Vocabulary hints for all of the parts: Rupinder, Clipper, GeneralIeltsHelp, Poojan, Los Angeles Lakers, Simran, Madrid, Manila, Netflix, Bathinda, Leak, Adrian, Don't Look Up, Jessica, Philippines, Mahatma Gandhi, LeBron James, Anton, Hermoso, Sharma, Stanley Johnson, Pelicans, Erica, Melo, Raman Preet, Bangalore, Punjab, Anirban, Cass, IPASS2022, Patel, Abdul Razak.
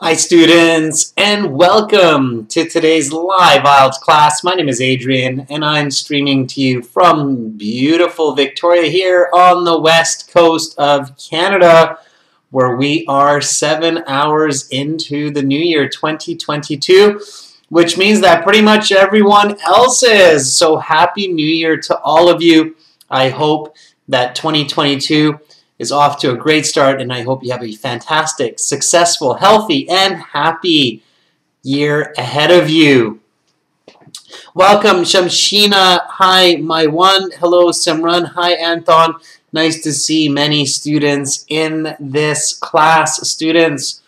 Hi students, and welcome to today's live IELTS class. My name is Adrian, and I'm streaming to you from beautiful Victoria here on the west coast of Canada, where we are 7 hours into the new year 2022, which means that pretty much everyone else is. So happy new year to all of you. I hope that 2022 is off to a great start, and I hope you have a fantastic, successful, healthy, and happy year ahead of you. Welcome, Shamshina. Hi, Maiwan. Hello, Simran. Hi, Anton. Nice to see many students in this class. Students,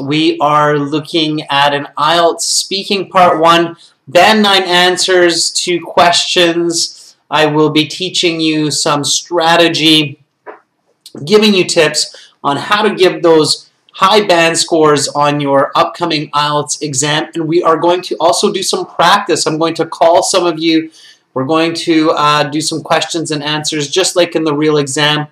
we are looking at an IELTS speaking part one, then 9 answers to questions. I will be teaching you some strategy, giving you tips on how to give those high band scores on your upcoming IELTS exam. And we are going to also do some practice. I'm going to call some of you. We're going to do some questions and answers just like in the real exam.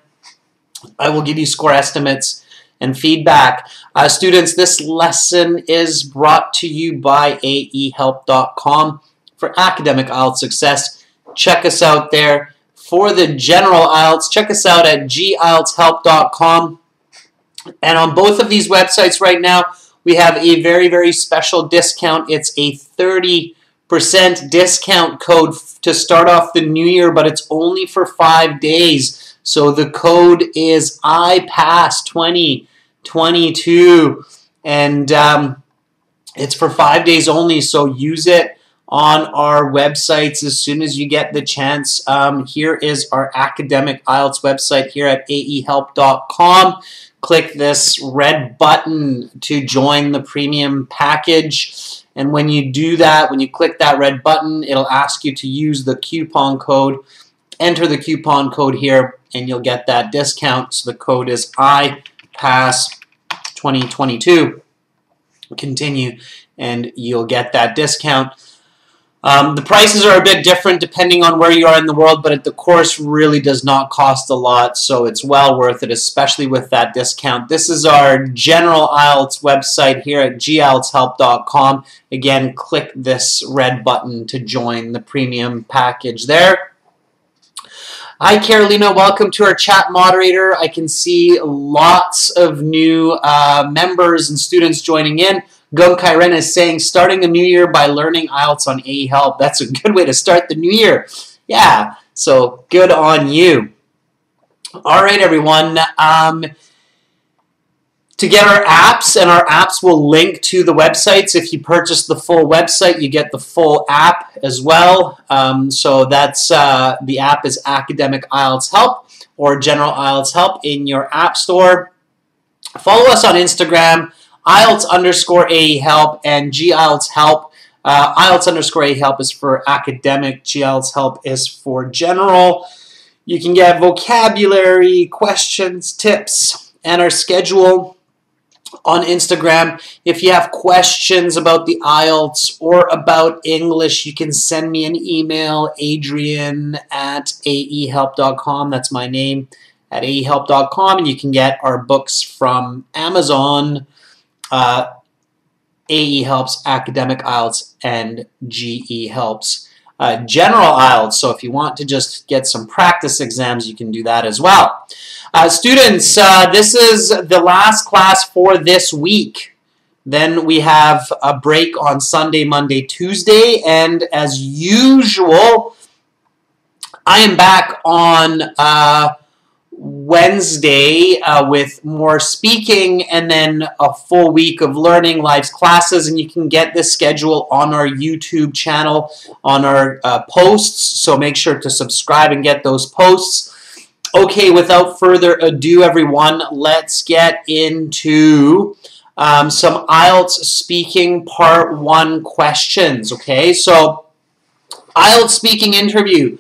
I will give you score estimates and feedback. Students, this lesson is brought to you by aehelp.com for academic IELTS success. Check us out there. For the general IELTS, check us out at gieltshelp.com. And on both of these websites right now, we have a very, very special discount. It's a 30% discount code to start off the new year, but it's only for 5 days. So the code is IPASS2022, and it's for 5 days only, so use it on our websites as soon as you get the chance. Here is our academic IELTS website here at aehelp.com. Click this red button to join the premium package. And when you do that, when you click that red button, it'll ask you to use the coupon code. Enter the coupon code here and you'll get that discount. So the code is IPASS2022. Continue and you'll get that discount. The prices are a bit different depending on where you are in the world, but the course really does not cost a lot, so it's well worth it, especially with that discount. This is our general IELTS website here at gieltshelp.com. Again, click this red button to join the premium package there. Hi, Carolina. Welcome to our chat moderator. I can see lots of new members and students joining in. Gum Kyren is saying, starting the new year by learning IELTS on aehelp. That's a good way to start the new year. Yeah, so good on you. All right, everyone. To get our apps, and our apps will link to the websites. If you purchase the full website, you get the full app as well. So that's the app is Academic IELTS Help or General IELTS Help in your app store. Follow us on Instagram, IELTS_aehelp and gielts help. IELTS_aehelp is for academic, gielts help is for general. You can get vocabulary, questions, tips, and our schedule on Instagram. If you have questions about the IELTS or about English, you can send me an email, adrian@aehelp.com. That's my name, at aehelp.com, and you can get our books from Amazon. AE Helps, Academic IELTS, and GE Helps, General IELTS. So if you want to just get some practice exams, you can do that as well. Students, this is the last class for this week. Then we have a break on Sunday, Monday, Tuesday, and as usual, I am back on Wednesday with more speaking and then a full week of learning, live classes, and you can get this schedule on our YouTube channel, on our posts, so make sure to subscribe and get those posts. Okay, without further ado, everyone, let's get into some IELTS speaking part one questions, okay? So, IELTS speaking interview.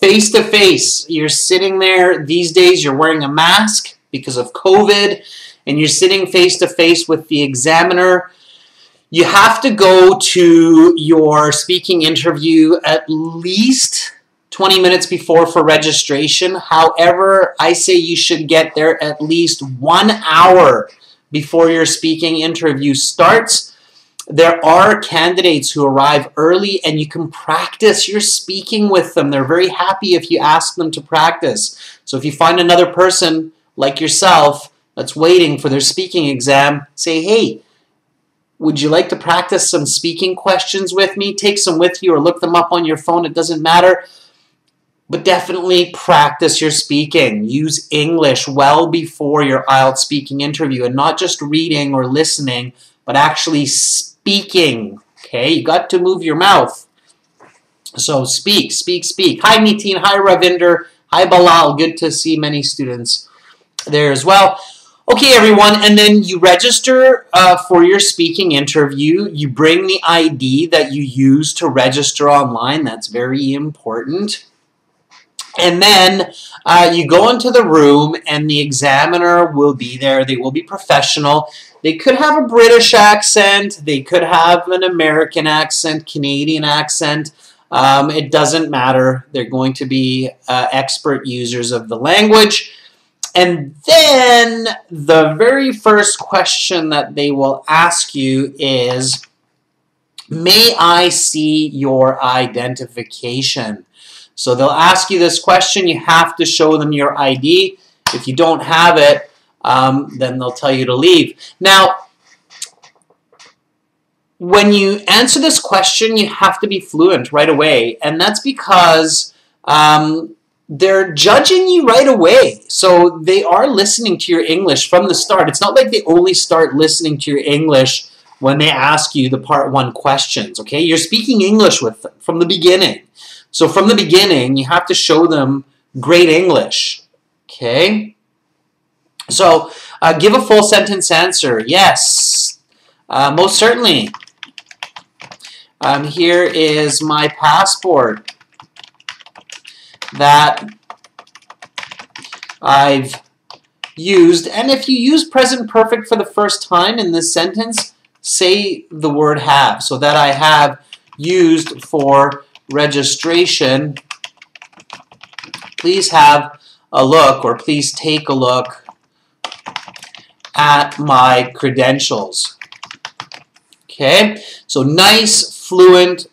Face-to-face, you're sitting there these days, you're wearing a mask because of COVID, and you're sitting face-to-face with the examiner. You have to go to your speaking interview at least 20 minutes before for registration. However, I say you should get there at least 1 hour before your speaking interview starts. There are candidates who arrive early and you can practice your speaking with them. They're very happy if you ask them to practice. So if you find another person like yourself that's waiting for their speaking exam, say, hey, would you like to practice some speaking questions with me? Take some with you or look them up on your phone. It doesn't matter. But definitely practice your speaking. Use English well before your IELTS speaking interview, and not just reading or listening, but actually speaking. Okay, you got to move your mouth. So speak, speak, speak. Hi Nitin, hi Ravinder, hi Balal. Good to see many students there as well. Okay, everyone, and then you register for your speaking interview. You bring the ID that you use to register online. That's very important. And then you go into the room and the examiner will be there. They will be professional. They could have a British accent. They could have an American accent, Canadian accent. It doesn't matter. They're going to be expert users of the language. And then the very first question that they will ask you is, may I see your identification? So they'll ask you this question. You have to show them your ID. If you don't have it, then they'll tell you to leave. Now, when you answer this question, you have to be fluent right away. And that's because they're judging you right away. So they are listening to your English from the start. It's not like they only start listening to your English when they ask you the part one questions. Okay, you're speaking English with them from the beginning. So from the beginning, you have to show them great English, okay? So give a full sentence answer. Yes, most certainly. Here is my passport that I've used. And if you use present perfect for the first time in this sentence, say the word have. So that I have used for registration, please have a look, or please take a look at my credentials. Okay, so nice, fluent,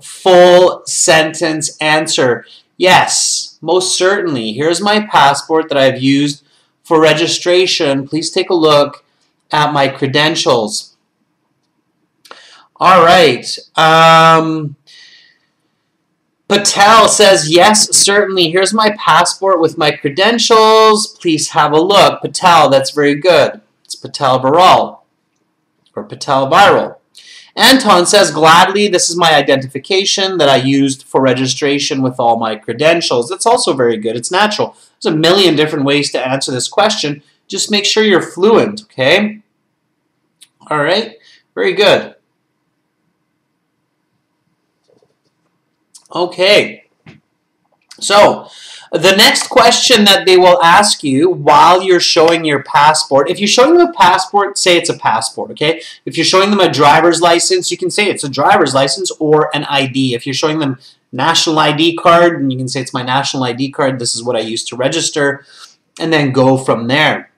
full sentence answer. Yes, most certainly. Here's my passport that I've used for registration. Please take a look at my credentials. All right. Patel says, yes, certainly. Here's my passport with my credentials. Please have a look. Patel, that's very good. It's Patel Viral, or Patel Viral. Anton says, gladly, this is my identification that I used for registration with all my credentials. That's also very good. It's natural. There's a million different ways to answer this question. Just make sure you're fluent, okay? All right, very good. Okay, so the next question that they will ask you while you're showing your passport, if you're showing them a passport, say it's a passport, okay? If you're showing them a driver's license, you can say it's a driver's license or an ID. If you're showing them national ID card, and you can say it's my national ID card, this is what I used to register, and then go from there.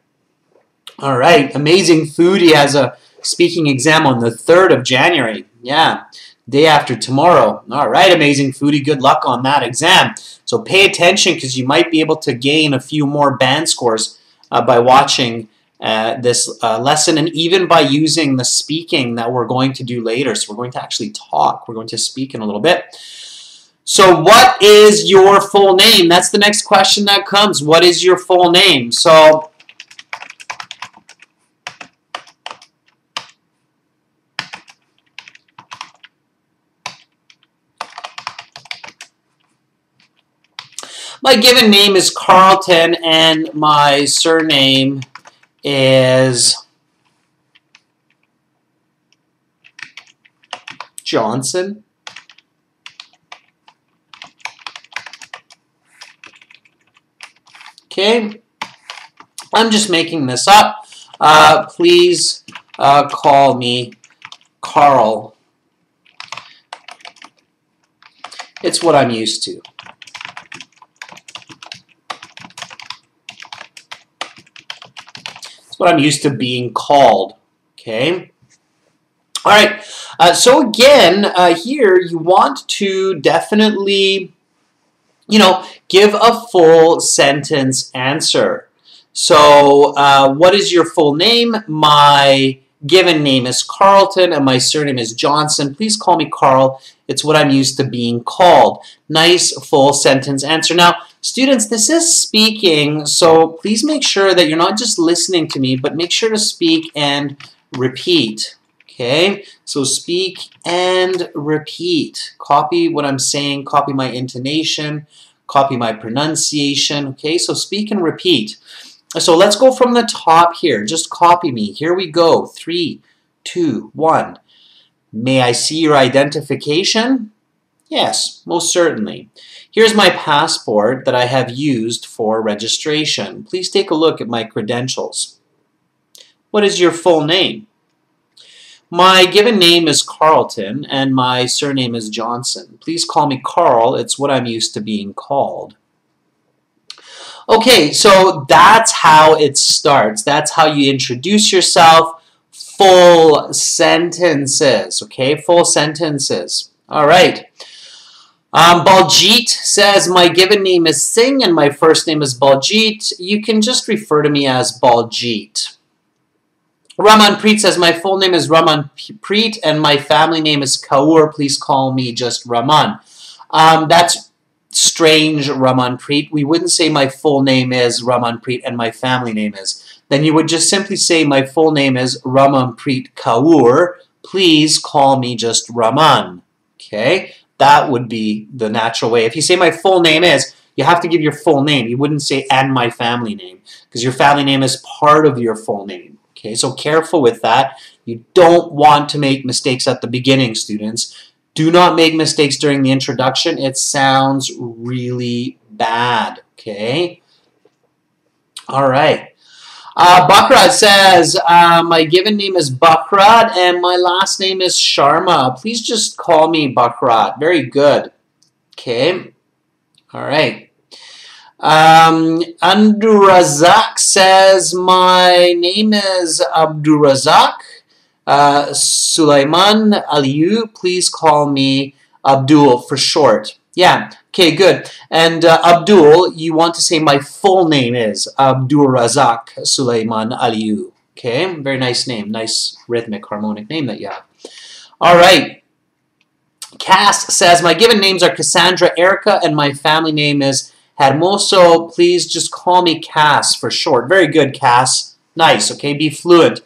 All right, amazing food. He has a speaking exam on the 3rd of January, yeah. Day after tomorrow. All right, amazing foodie. Good luck on that exam. So pay attention, because you might be able to gain a few more band scores by watching this lesson, and even by using the speaking that we're going to do later. So we're going to actually talk. We're going to speak in a little bit. So what is your full name? That's the next question that comes. What is your full name? So my given name is Carlton, and my surname is Johnson. Okay, I'm just making this up. Please call me Carl. It's what I'm used to. That's what I'm used to being called, okay? All right, so again, here you want to definitely, you know, give a full sentence answer. So what is your full name? My given name is Carlton and my surname is Johnson. Please call me Carl. It's what I'm used to being called. Nice full sentence answer. Now, students, this is speaking, so please make sure that you're not just listening to me, but make sure to speak and repeat. Okay, so speak and repeat. Copy what I'm saying, copy my intonation, copy my pronunciation. Okay, so speak and repeat. So let's go from the top here. Just copy me. Here we go. 3, 2, 1. May I see your identification? Yes, most certainly. Here's my passport that I have used for registration. Please take a look at my credentials. What is your full name? My given name is Carlton and my surname is Johnson. Please call me Carl. It's what I'm used to being called. Okay, so that's how it starts. That's how you introduce yourself. Full sentences, okay? Full sentences. All right. Baljeet says, my given name is Singh and my first name is Baljeet. You can just refer to me as Baljeet. Raman Preet says, my full name is Raman Preet and my family name is Kaur. Please call me just Raman. That's strange, Raman Preet. We wouldn't say my full name is Raman Preet and my family name is. Then you would just simply say my full name is Raman Preet Kaur. Please call me just Raman. Okay, that would be the natural way. If you say my full name is, you have to give your full name. You wouldn't say and my family name because your family name is part of your full name. Okay, so careful with that. You don't want to make mistakes at the beginning, students. Do not make mistakes during the introduction. It sounds really bad, okay? All right. Bakrad says, my given name is Bakrad and my last name is Sharma. Please just call me Bakrad. Very good. Okay. All right. Abdul Razak says, my name is Abdul Razak. Sulaiman Aliyu, please call me Abdul for short. Yeah, okay, good. And Abdul, you want to say my full name is Abdul Razak Sulaiman Aliyu. Okay, very nice name, nice rhythmic harmonic name that you have. All right. Cass says, my given names are Cassandra Erica and my family name is Hermoso. Please just call me Cass for short. Very good, Cass. Nice, okay, be fluent.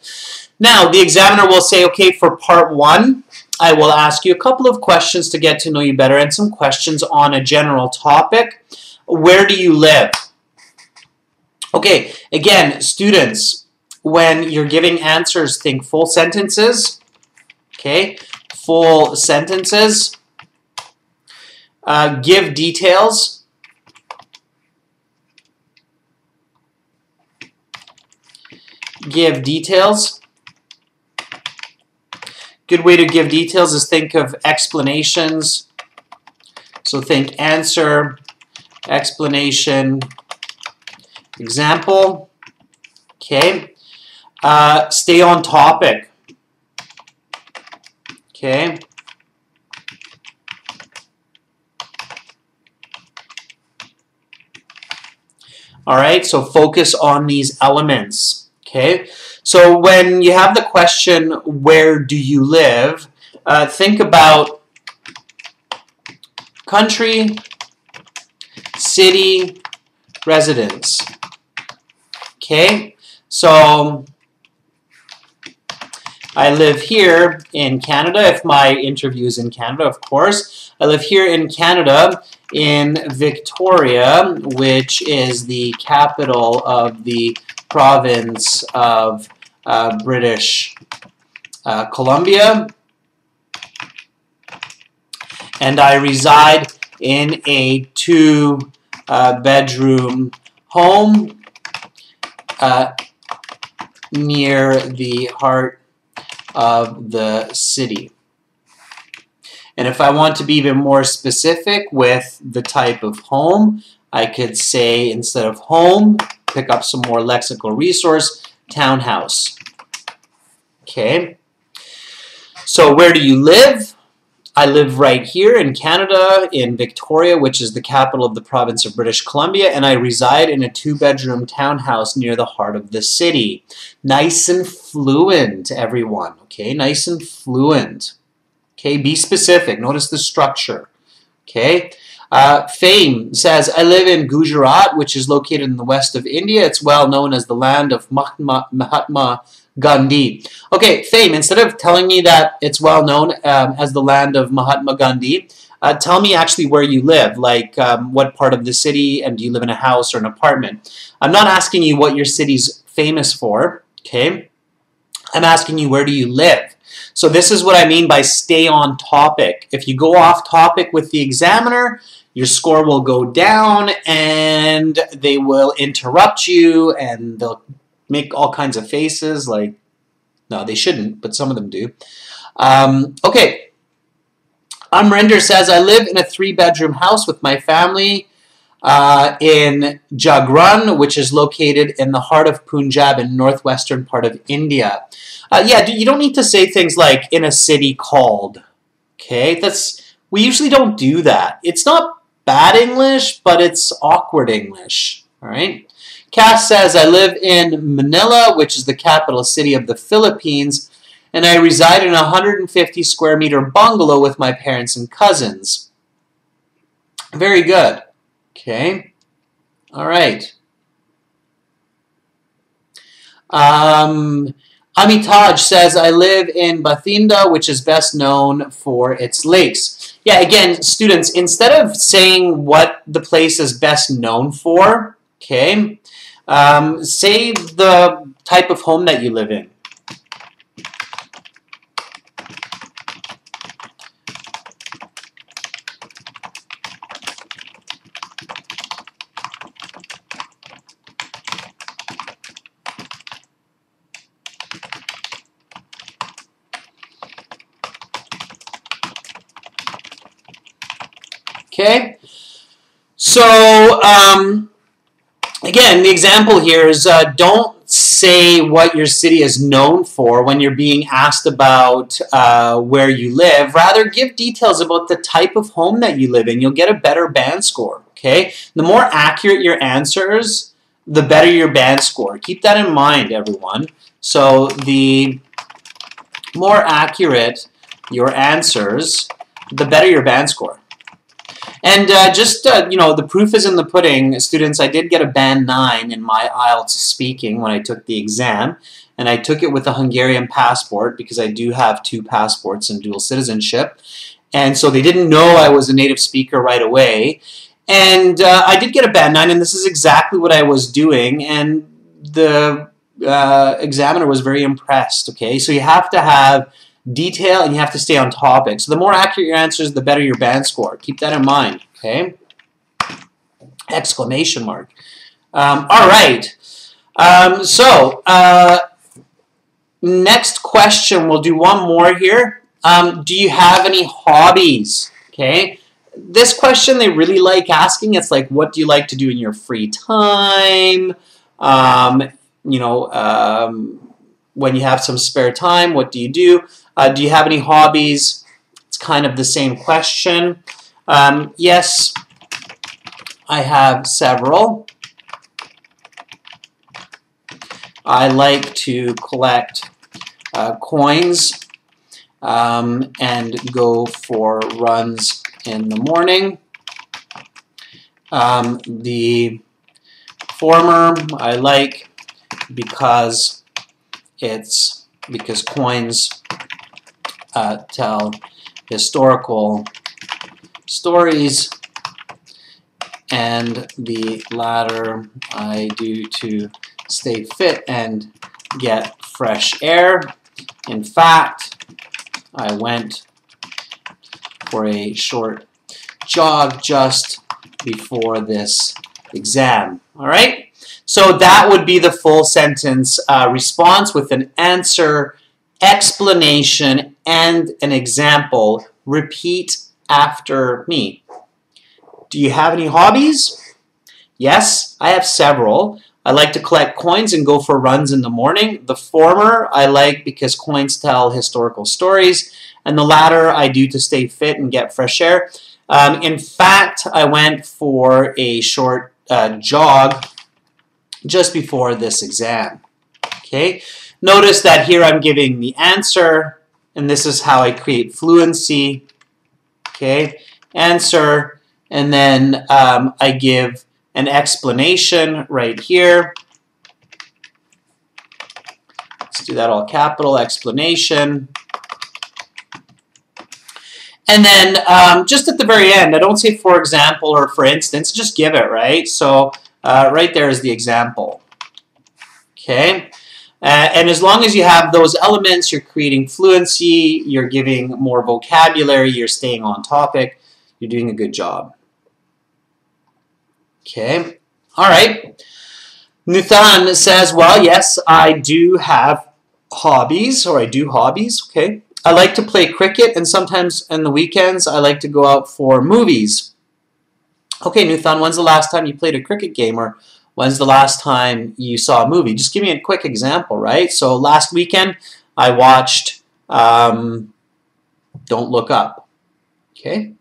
Now, the examiner will say, okay, for part one, I will ask you a couple of questions to get to know you better and some questions on a general topic. Where do you live? Okay, again, students, when you're giving answers, think full sentences. Okay, full sentences. Give details. Give details. Good way to give details is think of explanations. So think answer, explanation, example. Okay. Stay on topic. Okay. All right, so focus on these elements. Okay. So when you have the question, where do you live, think about country, city, residence. Okay, so I live here in Canada, if my interview is in Canada, of course. I live here in Canada, in Victoria, which is the capital of the province of British Columbia, and I reside in a 2-bedroom home near the heart of the city. And if I want to be even more specific with the type of home, I could say instead of home, pick up some more lexical resource, townhouse. Okay. So where do you live? I live right here in Canada, in Victoria, which is the capital of the province of British Columbia, and I reside in a two-bedroom townhouse near the heart of the city. Nice and fluent, everyone. Okay, nice and fluent. Okay, be specific. Notice the structure. Okay. Fame says, I live in Gujarat, which is located in the west of India. It's well known as the land of Mahatma Gandhi. Okay, Fame, instead of telling me that it's well known as the land of Mahatma Gandhi, tell me actually where you live, like what part of the city, and do you live in a house or an apartment? I'm not asking you what your city's famous for, okay? I'm asking you where do you live. So this is what I mean by stay on topic. If you go off topic with the examiner, your score will go down and they will interrupt you and they'll make all kinds of faces like, no, they shouldn't, but some of them do. Okay. Amrinder says, I live in a three-bedroom house with my family in Jagran, which is located in the heart of Punjab in northwestern part of India. Yeah, you don't need to say things like in a city called. Okay, we usually don't do that. It's not bad English, but it's awkward English. All right. Cass says, I live in Manila, which is the capital city of the Philippines, and I reside in a 150 square meter bungalow with my parents and cousins. Very good. Okay. All right. Amitaj says, I live in Bathinda, which is best known for its lakes. Yeah, again, students, instead of saying what the place is best known for, okay, say the type of home that you live in. Okay, so again, the example here is don't say what your city is known for when you're being asked about where you live. Rather, give details about the type of home that you live in. You'll get a better band score, okay? The more accurate your answers, the better your band score. Keep that in mind, everyone. So the more accurate your answers, the better your band score. And you know, the proof is in the pudding. Students, I did get a band 9 in my IELTS speaking when I took the exam, and I took it with a Hungarian passport because I do have two passports and dual citizenship. And so they didn't know I was a native speaker right away. And I did get a band 9, and this is exactly what I was doing, and the examiner was very impressed, okay? So you have to have detail and you have to stay on topic. So the more accurate your answers, the better your band score. Keep that in mind, okay? Exclamation mark. All right. Next question. We'll do one more here. Do you have any hobbies? Okay. This question they really like asking. It's like, what do you like to do in your free time? You know, when you have some spare time, what do you do? Do you have any hobbies? It's kind of the same question. Yes, I have several. I like to collect coins and go for runs in the morning. The former I like because coins tell historical stories, and the latter I do to stay fit and get fresh air. In fact, I went for a short jog just before this exam. All right? So that would be the full sentence response with an answer, explanation, and an example. Repeat after me. Do you have any hobbies? Yes, I have several. I like to collect coins and go for runs in the morning. The former I like because coins tell historical stories, and the latter I do to stay fit and get fresh air. In fact, I went for a short jog just before this exam. Okay. Notice that here I'm giving the answer, and this is how I create fluency. Okay, answer, and then I give an explanation right here. Let's do that all capital, explanation. And then just at the very end, I don't say for example or for instance, just give it, right? So right there is the example. Okay. And as long as you have those elements, you're creating fluency, you're giving more vocabulary, you're staying on topic, you're doing a good job. Okay, all right. Nuthan says, well, yes, I do have hobbies, or I do hobbies, okay. I like to play cricket, and sometimes on the weekends I like to go out for movies. Okay, Nuthan, when's the last time you played a cricket game, or when's the last time you saw a movie? Just give me a quick example, right? So last weekend I watched Don't Look Up. Okay.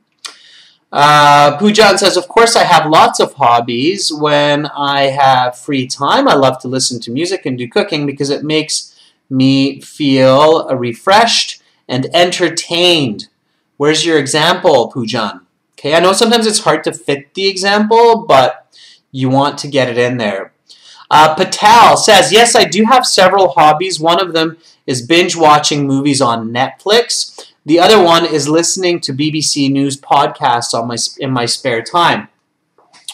Poojan says, of course I have lots of hobbies. When I have free time, I love to listen to music and do cooking because it makes me feel refreshed and entertained. Where's your example, Poojan? Okay, I know sometimes it's hard to fit the example, but you want to get it in there. Patel says, yes, I do have several hobbies. One of them is binge watching movies on Netflix. The other one is listening to BBC News podcasts on in my spare time.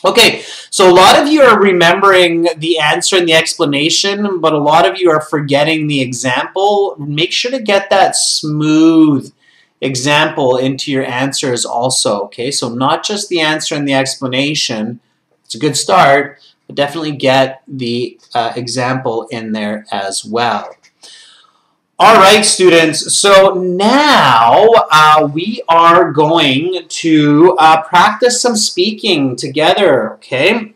Okay, so a lot of you are remembering the answer and the explanation, but a lot of you are forgetting the example. Make sure to get that smooth example into your answers also. Okay, so not just the answer and the explanation. It's a good start, but definitely get the example in there as well. All right, students, so now we are going to practice some speaking together, okay?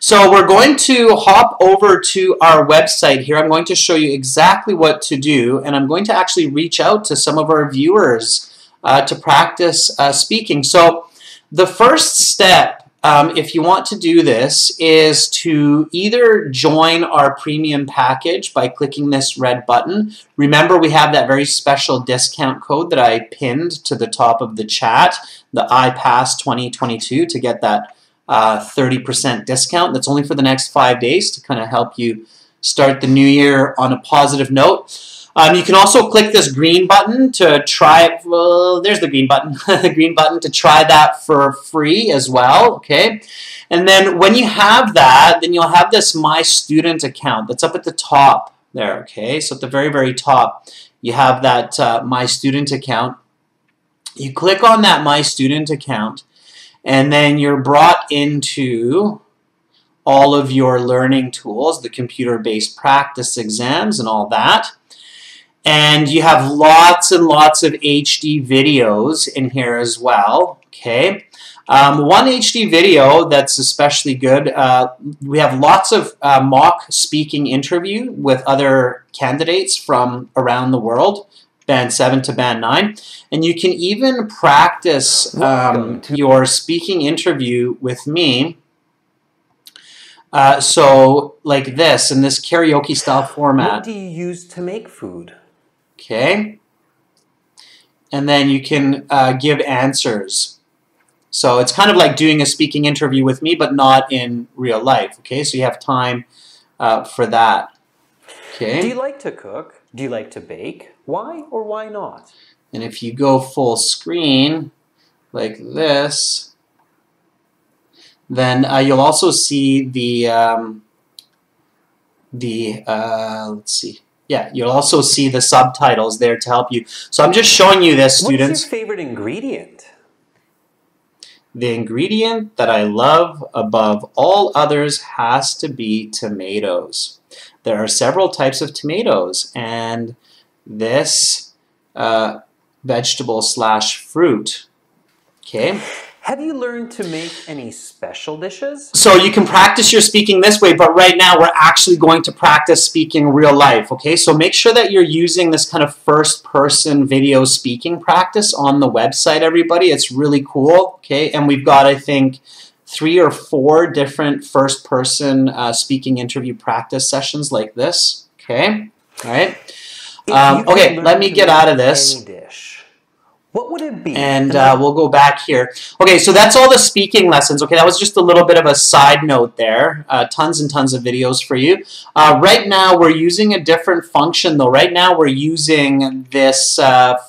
So we're going to hop over to our website here. I'm going to show you exactly what to do, and I'm going to actually reach out to some of our viewers to practice speaking. So the first step, if you want to do this, is to either join our premium package by clicking this red button. Remember, we have that very special discount code that I pinned to the top of the chat, the IPASS2022, to get that 30% discount. That's only for the next 5 days to kind of help you start the new year on a positive note. You can also click this green button to try it. Well, there's the green button, the green button to try that for free as well, okay? And then when you have that, then you'll have this My Student account that's up at the top there, okay? So at the very, very top, you have that My Student account. You click on that My Student account, and then you're brought into all of your learning tools, the computer-based practice exams and all that. And you have lots and lots of HD videos in here as well, okay? One HD video that's especially good, we have lots of mock speaking interview with other candidates from around the world, Band 7 to Band 9. And you can even practice your speaking interview with me. So like this, in this karaoke style format. What do you use to make food? Okay, and then you can give answers. So it's kind of like doing a speaking interview with me, but not in real life. Okay, so you have time for that. Okay. Do you like to cook? Do you like to bake? Why or why not? And if you go full screen like this, then you'll also see the let's see. Yeah, you'll also see the subtitles there to help you. So I'm just showing you this, students. What's your favorite ingredient? The ingredient that I love above all others has to be tomatoes. There are several types of tomatoes, and this vegetable/fruit. Okay. Have you learned to make any special dishes? So you can practice your speaking this way, but right now we're actually going to practice speaking real life, okay? So make sure that you're using this kind of first-person video speaking practice on the website, everybody. It's really cool, okay? And we've got, I think, 3 or 4 different first-person speaking interview practice sessions like this, okay? All right. Okay, let me get out of this. What would it be? And we'll go back here. Okay, so that's all the speaking lessons. Okay, that was just a little bit of a side note there. Tons and tons of videos for you. Right now, we're using a different function, though. Right now, we're using this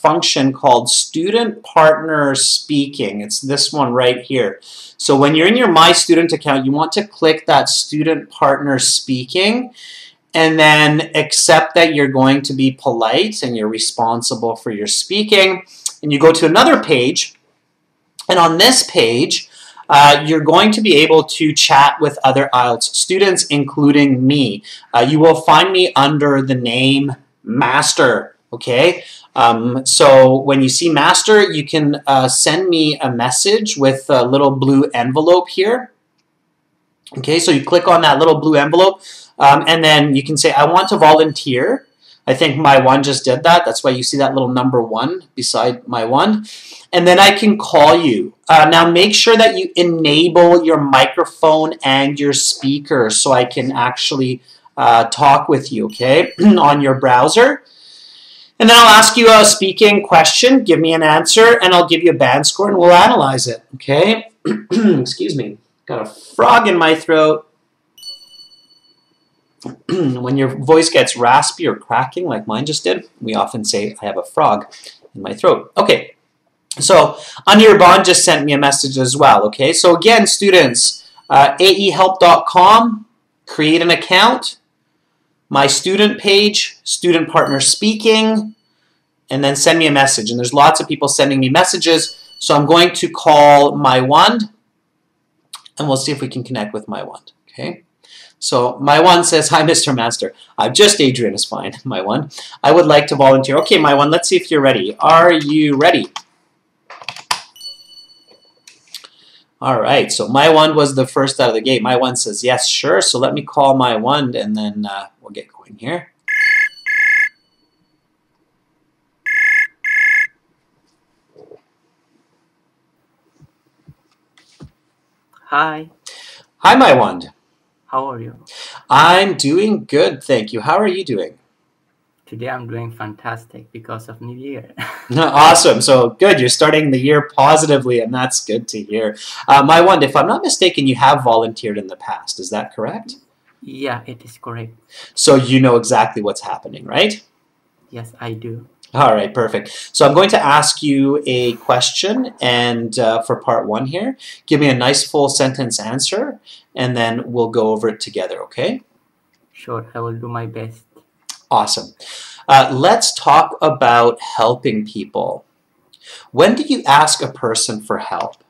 function called Student Partner Speaking. It's this one right here. So when you're in your My Student account, you want to click that Student Partner Speaking, and then accept that you're going to be polite and you're responsible for your speaking. And you go to another page, and on this page, you're going to be able to chat with other IELTS students, including me. You will find me under the name Master, okay? So when you see Master, you can send me a message with a little blue envelope here. Okay, so you click on that little blue envelope, and then you can say, I want to volunteer. I think Maiwan just did that. That's why you see that little number 1 beside Maiwan. And then I can call you. Now make sure that you enable your microphone and your speaker so I can actually talk with you, okay, on your browser. And then I'll ask you a speaking question, give me an answer, and I'll give you a band score, and we'll analyze it, okay? Excuse me. Got a frog in my throat. When your voice gets raspy or cracking like mine just did, we often say, I have a frog in my throat. Okay, so Anirban just sent me a message as well. Okay, so again, students, aehelp.com, create an account, my student page, student partner speaking, and then send me a message. And there's lots of people sending me messages, so I'm going to call Maiwan, and we'll see if we can connect with Maiwan, okay? So Maiwan says, hi, Mr. Master. I'm just Adrian is fine, Maiwan. I would like to volunteer. Okay, Maiwan, let's see if you're ready. Are you ready? All right, so Maiwan was the first out of the gate. Maiwan says, yes, sure. So let me call Maiwan, and then we'll get going here. Hi. Hi, Maiwan. How are you? I'm doing good, thank you. How are you doing? Today I'm doing fantastic because of New Year. Awesome. So good. You're starting the year positively, and that's good to hear. Maiwan, if I'm not mistaken, you have volunteered in the past. Is that correct? Yeah, it is correct. So you know exactly what's happening, right? Yes, I do. All right, perfect. So I'm going to ask you a question, and for part 1 here, give me a nice full sentence answer, and then we'll go over it together, okay? Sure, I will do my best. Awesome. Let's talk about helping people. When do you ask a person for help?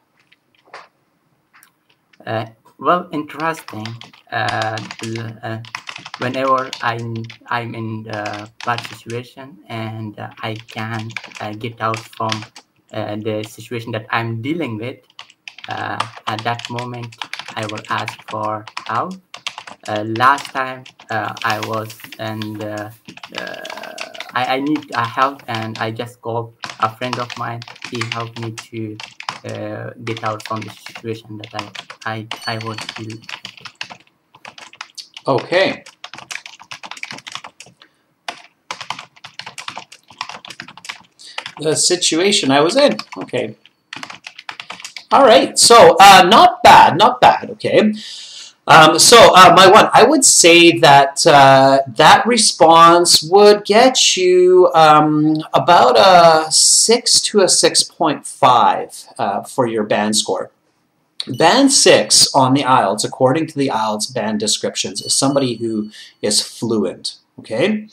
Well, interesting. Whenever I'm in a bad situation and I can't get out from the situation that I'm dealing with, at that moment I will ask for help. Last time I was and I need help, and I just called a friend of mine. He helped me to get out from the situation that I was in. Okay. The situation I was in. Okay. All right. So not bad, not bad. Okay. So Maiwan, I would say that that response would get you about a 6 to a 6.5 for your band score. Band 6 on the IELTS, according to the IELTS band descriptions, is somebody who is fluent, okay?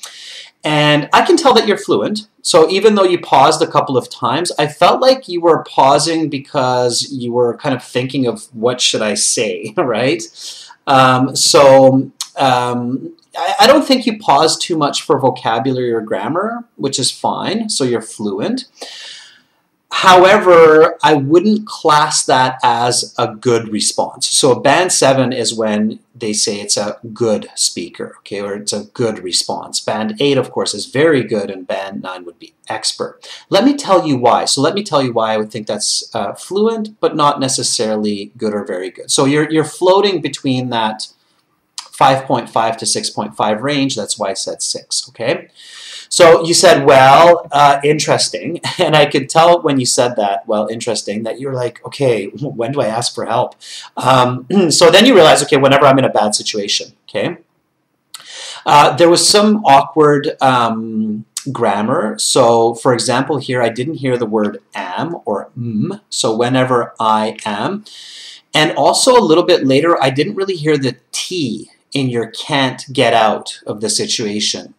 And I can tell that you're fluent, so even though you paused a couple of times, I felt like you were pausing because you were kind of thinking of what should I say, right? I don't think you paused too much for vocabulary or grammar, which is fine, so you're fluent. However, I wouldn't class that as a good response. So a band 7 is when they say it's a good speaker, okay, or it's a good response. Band 8, of course, is very good, and band 9 would be expert. Let me tell you why. So let me tell you why I would think that's fluent, but not necessarily good or very good. So you're floating between that 5.5 to 6.5 range. That's why I said 6, okay? So you said, well, interesting. And I could tell when you said that, well, interesting, that you're like, okay, when do I ask for help? So then you realize, okay, whenever I'm in a bad situation, okay? There was some awkward grammar. So for example, here, I didn't hear the word am or so whenever I am. And also a little bit later, I didn't really hear the T in your can't get out of the situation.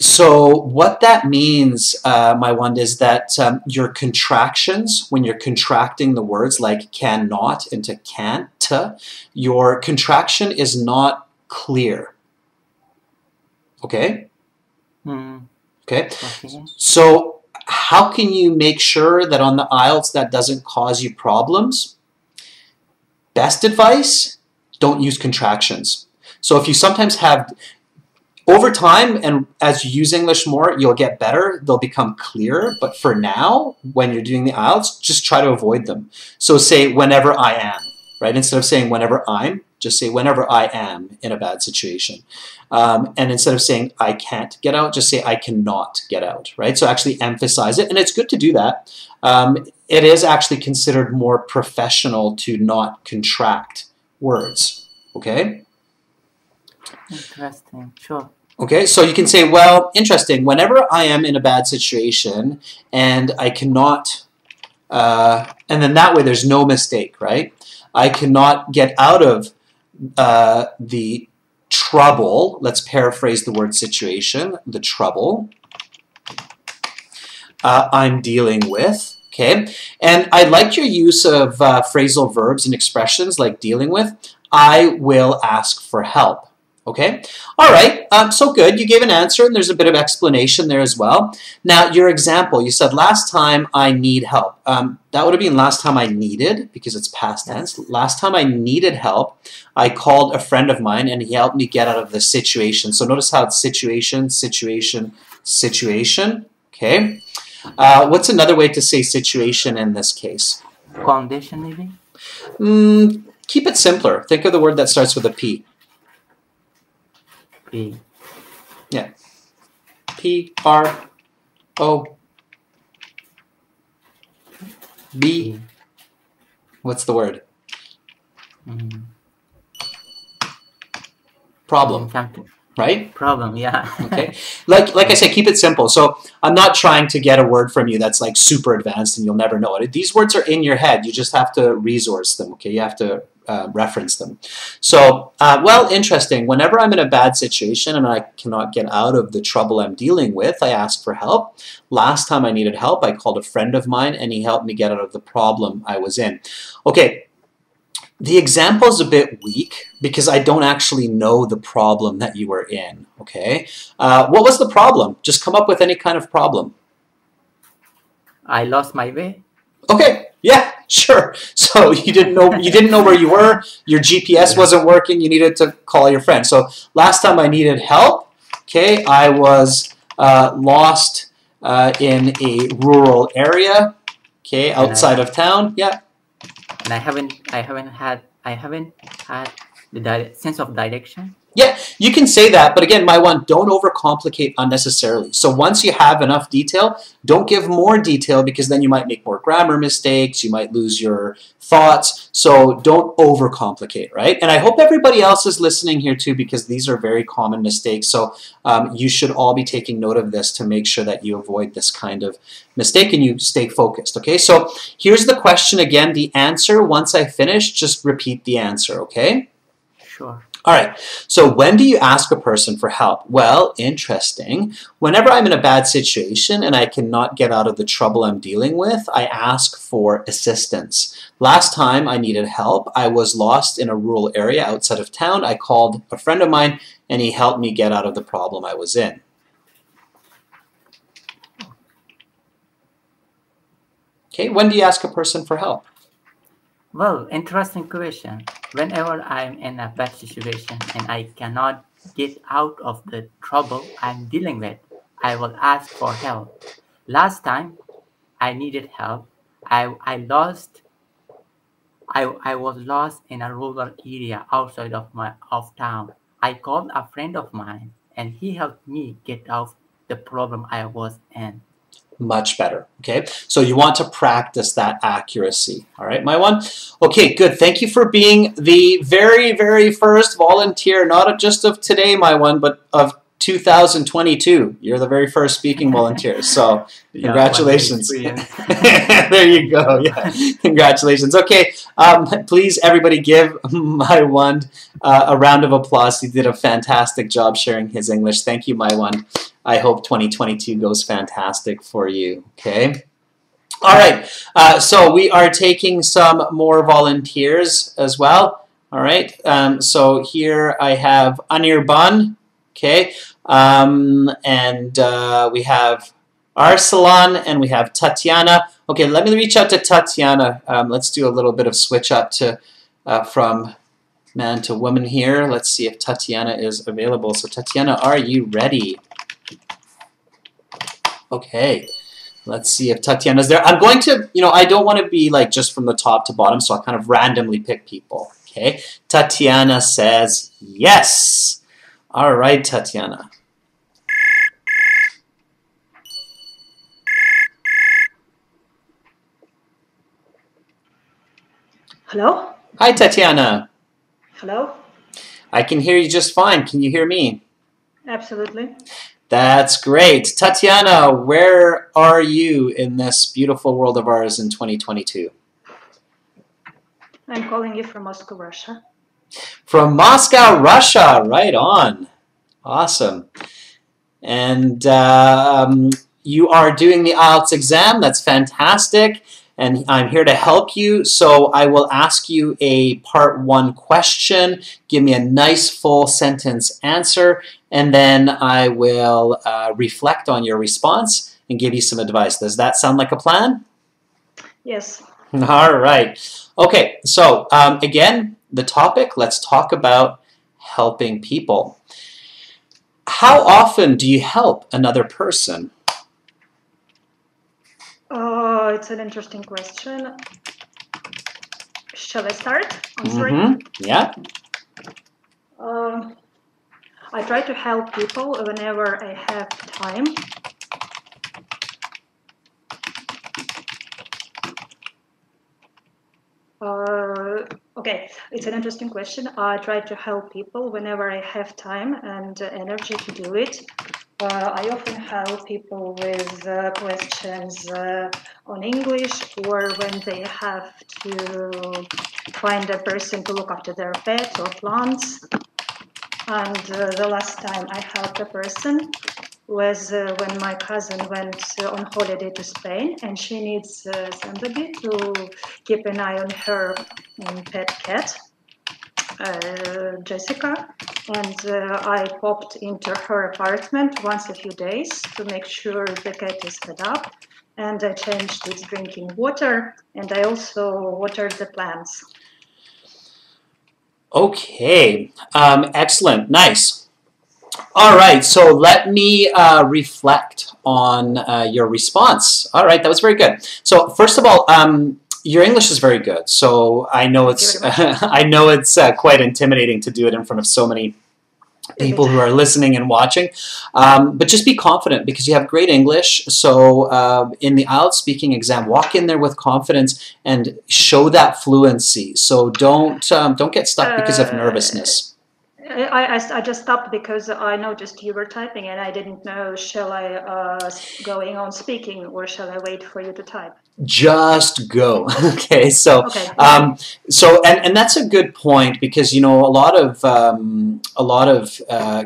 So what that means, Maiwan, is that your contractions, when you're contracting the words like cannot into can't, your contraction is not clear. Okay? Okay? So how can you make sure that on the IELTS that doesn't cause you problems? Best advice, don't use contractions. So if you sometimes have, over time, and as you use English more, you'll get better. They'll become clearer. But for now, when you're doing the IELTS, just try to avoid them. So say, whenever I am, right? Instead of saying, whenever I'm, just say, whenever I am in a bad situation. And instead of saying, I can't get out, just say, I cannot get out, right? So actually emphasize it. And it's good to do that. It is actually considered more professional to not contract words, okay? Interesting, sure. Okay, so you can say, well, interesting, whenever I am in a bad situation and I cannot, and then that way there's no mistake, right? I cannot get out of the trouble, let's paraphrase the word situation, the trouble I'm dealing with. Okay, and I liked your use of phrasal verbs and expressions like dealing with. I will ask for help. Okay, all right, so good. You gave an answer, and there's a bit of explanation there as well. Now, your example, you said last time I need help. That would have been last time I needed, because it's past tense. Last time I needed help, I called a friend of mine, and he helped me get out of the situation. So notice how it's situation, situation, situation, okay? What's another way to say situation in this case? Condition, maybe? Keep it simpler. Think of the word that starts with a P. P. Yeah. P-R-O-B. What's the word? Problem. Right? Problem, yeah. Okay. Like I say, keep it simple. So I'm not trying to get a word from you that's like super advanced and you'll never know it. These words are in your head. You just have to resource them, okay? You have to reference them. So, well, interesting. Whenever I'm in a bad situation and I cannot get out of the trouble I'm dealing with, I ask for help. Last time I needed help, I called a friend of mine and he helped me get out of the problem I was in. Okay, the example is a bit weak because I don't actually know the problem that you were in, okay? What was the problem? Just come up with any kind of problem. I lost my way. Okay, yeah. Sure. So you didn't know where you were. Your GPS wasn't working. You needed to call your friend. So last time I needed help, okay, I was lost in a rural area, okay, outside of town. Yeah. And I haven't had the sense of direction. Yeah, you can say that, but again, Maiwan, don't overcomplicate unnecessarily. So once you have enough detail, don't give more detail because then you might make more grammar mistakes, you might lose your thoughts, so don't overcomplicate, right? And I hope everybody else is listening here too because these are very common mistakes, so you should all be taking note of this to make sure that you avoid this kind of mistake and you stay focused, okay? So here's the question again, the answer, once I finish, just repeat the answer, okay? Sure. All right, so when do you ask a person for help? Well, interesting. Whenever I'm in a bad situation and I cannot get out of the trouble I'm dealing with, I ask for assistance. Last time I needed help, I was lost in a rural area outside of town. I called a friend of mine and he helped me get out of the problem I was in. Okay, when do you ask a person for help? Well, interesting question. Whenever I'm in a bad situation and I cannot get out of the trouble I'm dealing with, I will ask for help. Last time I needed help, I was lost in a rural area outside of town. I called a friend of mine and he helped me get out of the problem I was in. Much better. Okay, so you want to practice that accuracy. All right, Maiwan. Okay, good. Thank you for being the very, very first volunteer, not just of today, Maiwan, but of 2022. You're the very first speaking volunteer. So yeah, congratulations. There you go. Yeah, congratulations. Okay, please everybody give Maiwan a round of applause. He did a fantastic job sharing his English. Thank you, Maiwan. I hope 2022 goes fantastic for you, okay? All right, so we are taking some more volunteers as well, all right? So here I have Anirban, okay? And we have Arsalan, and we have Tatiana. Okay, let me reach out to Tatiana. Let's do a little bit of switch up to from man to woman here. Let's see if Tatiana is available. So Tatiana, are you ready? Okay, let's see if Tatiana's there. I'm going to, you know, I don't want to be like just from the top to bottom, so I kind of randomly pick people, okay? Tatiana says yes. All right, Tatiana. Hello? Hi, Tatiana. Hello? I can hear you just fine. Can you hear me? Absolutely. That's great. Tatiana, where are you in this beautiful world of ours in 2022? I'm calling you from Moscow, Russia. From Moscow, Russia. Right on. Awesome. And you are doing the IELTS exam. That's fantastic. And I'm here to help you, so I will ask you a part one question. Give me a nice full sentence answer, and then I will reflect on your response and give you some advice. Does that sound like a plan? Yes. All right. Okay, so again, the topic, let's talk about helping people. How often do you help another person? Oh, it's an interesting question. Shall I start? I'm sorry. Yeah. I try to help people whenever I have time. Okay, it's an interesting question. I try to help people whenever I have time and energy to do it. I often help people with questions on English, or when they have to find a person to look after their pets or plants. And the last time I helped a person was when my cousin went on holiday to Spain, and she needs somebody to keep an eye on her pet cat. Jessica, and I popped into her apartment once a few days to make sure the cat is fed up, and I changed its drinking water, and I also watered the plants. Okay, excellent, nice. All right, so let me reflect on your response. All right, that was very good. So first of all, your English is very good, so I know it's I know it's quite intimidating to do it in front of so many people who are listening and watching, but just be confident because you have great English. So in the IELTS speaking exam, walk in there with confidence and show that fluency. So don't get stuck because of nervousness. I just stopped because I noticed you were typing and I didn't know, shall I going on speaking or shall I wait for you to type? Just go. Okay, so okay. So and that's a good point because, you know, a lot of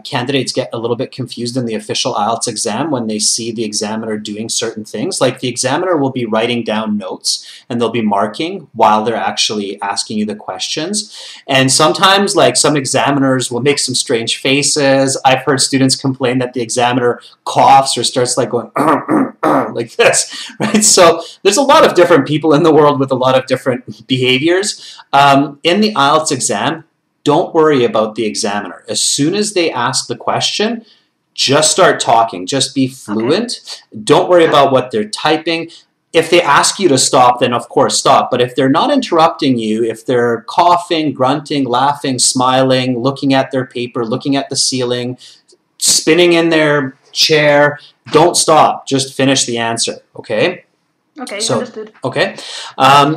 candidates get a little bit confused in the official IELTS exam when they see the examiner doing certain things. Like the examiner will be writing down notes and they'll be marking while they're actually asking you the questions. And sometimes, like, some examiners will make some strange faces. I've heard students complain that the examiner coughs or starts like going like this, right? So there's a lot of different people in the world with a lot of different behaviors. In the IELTS exam, don't worry about the examiner. As soon as they ask the question, just start talking. Just be fluent. Okay. Don't worry about what they're typing. If they ask you to stop, then of course stop. But if they're not interrupting you, if they're coughing, grunting, laughing, smiling, looking at their paper, looking at the ceiling, spinning in their chair, don't stop. Just finish the answer. Okay? Okay, so, understood. Okay.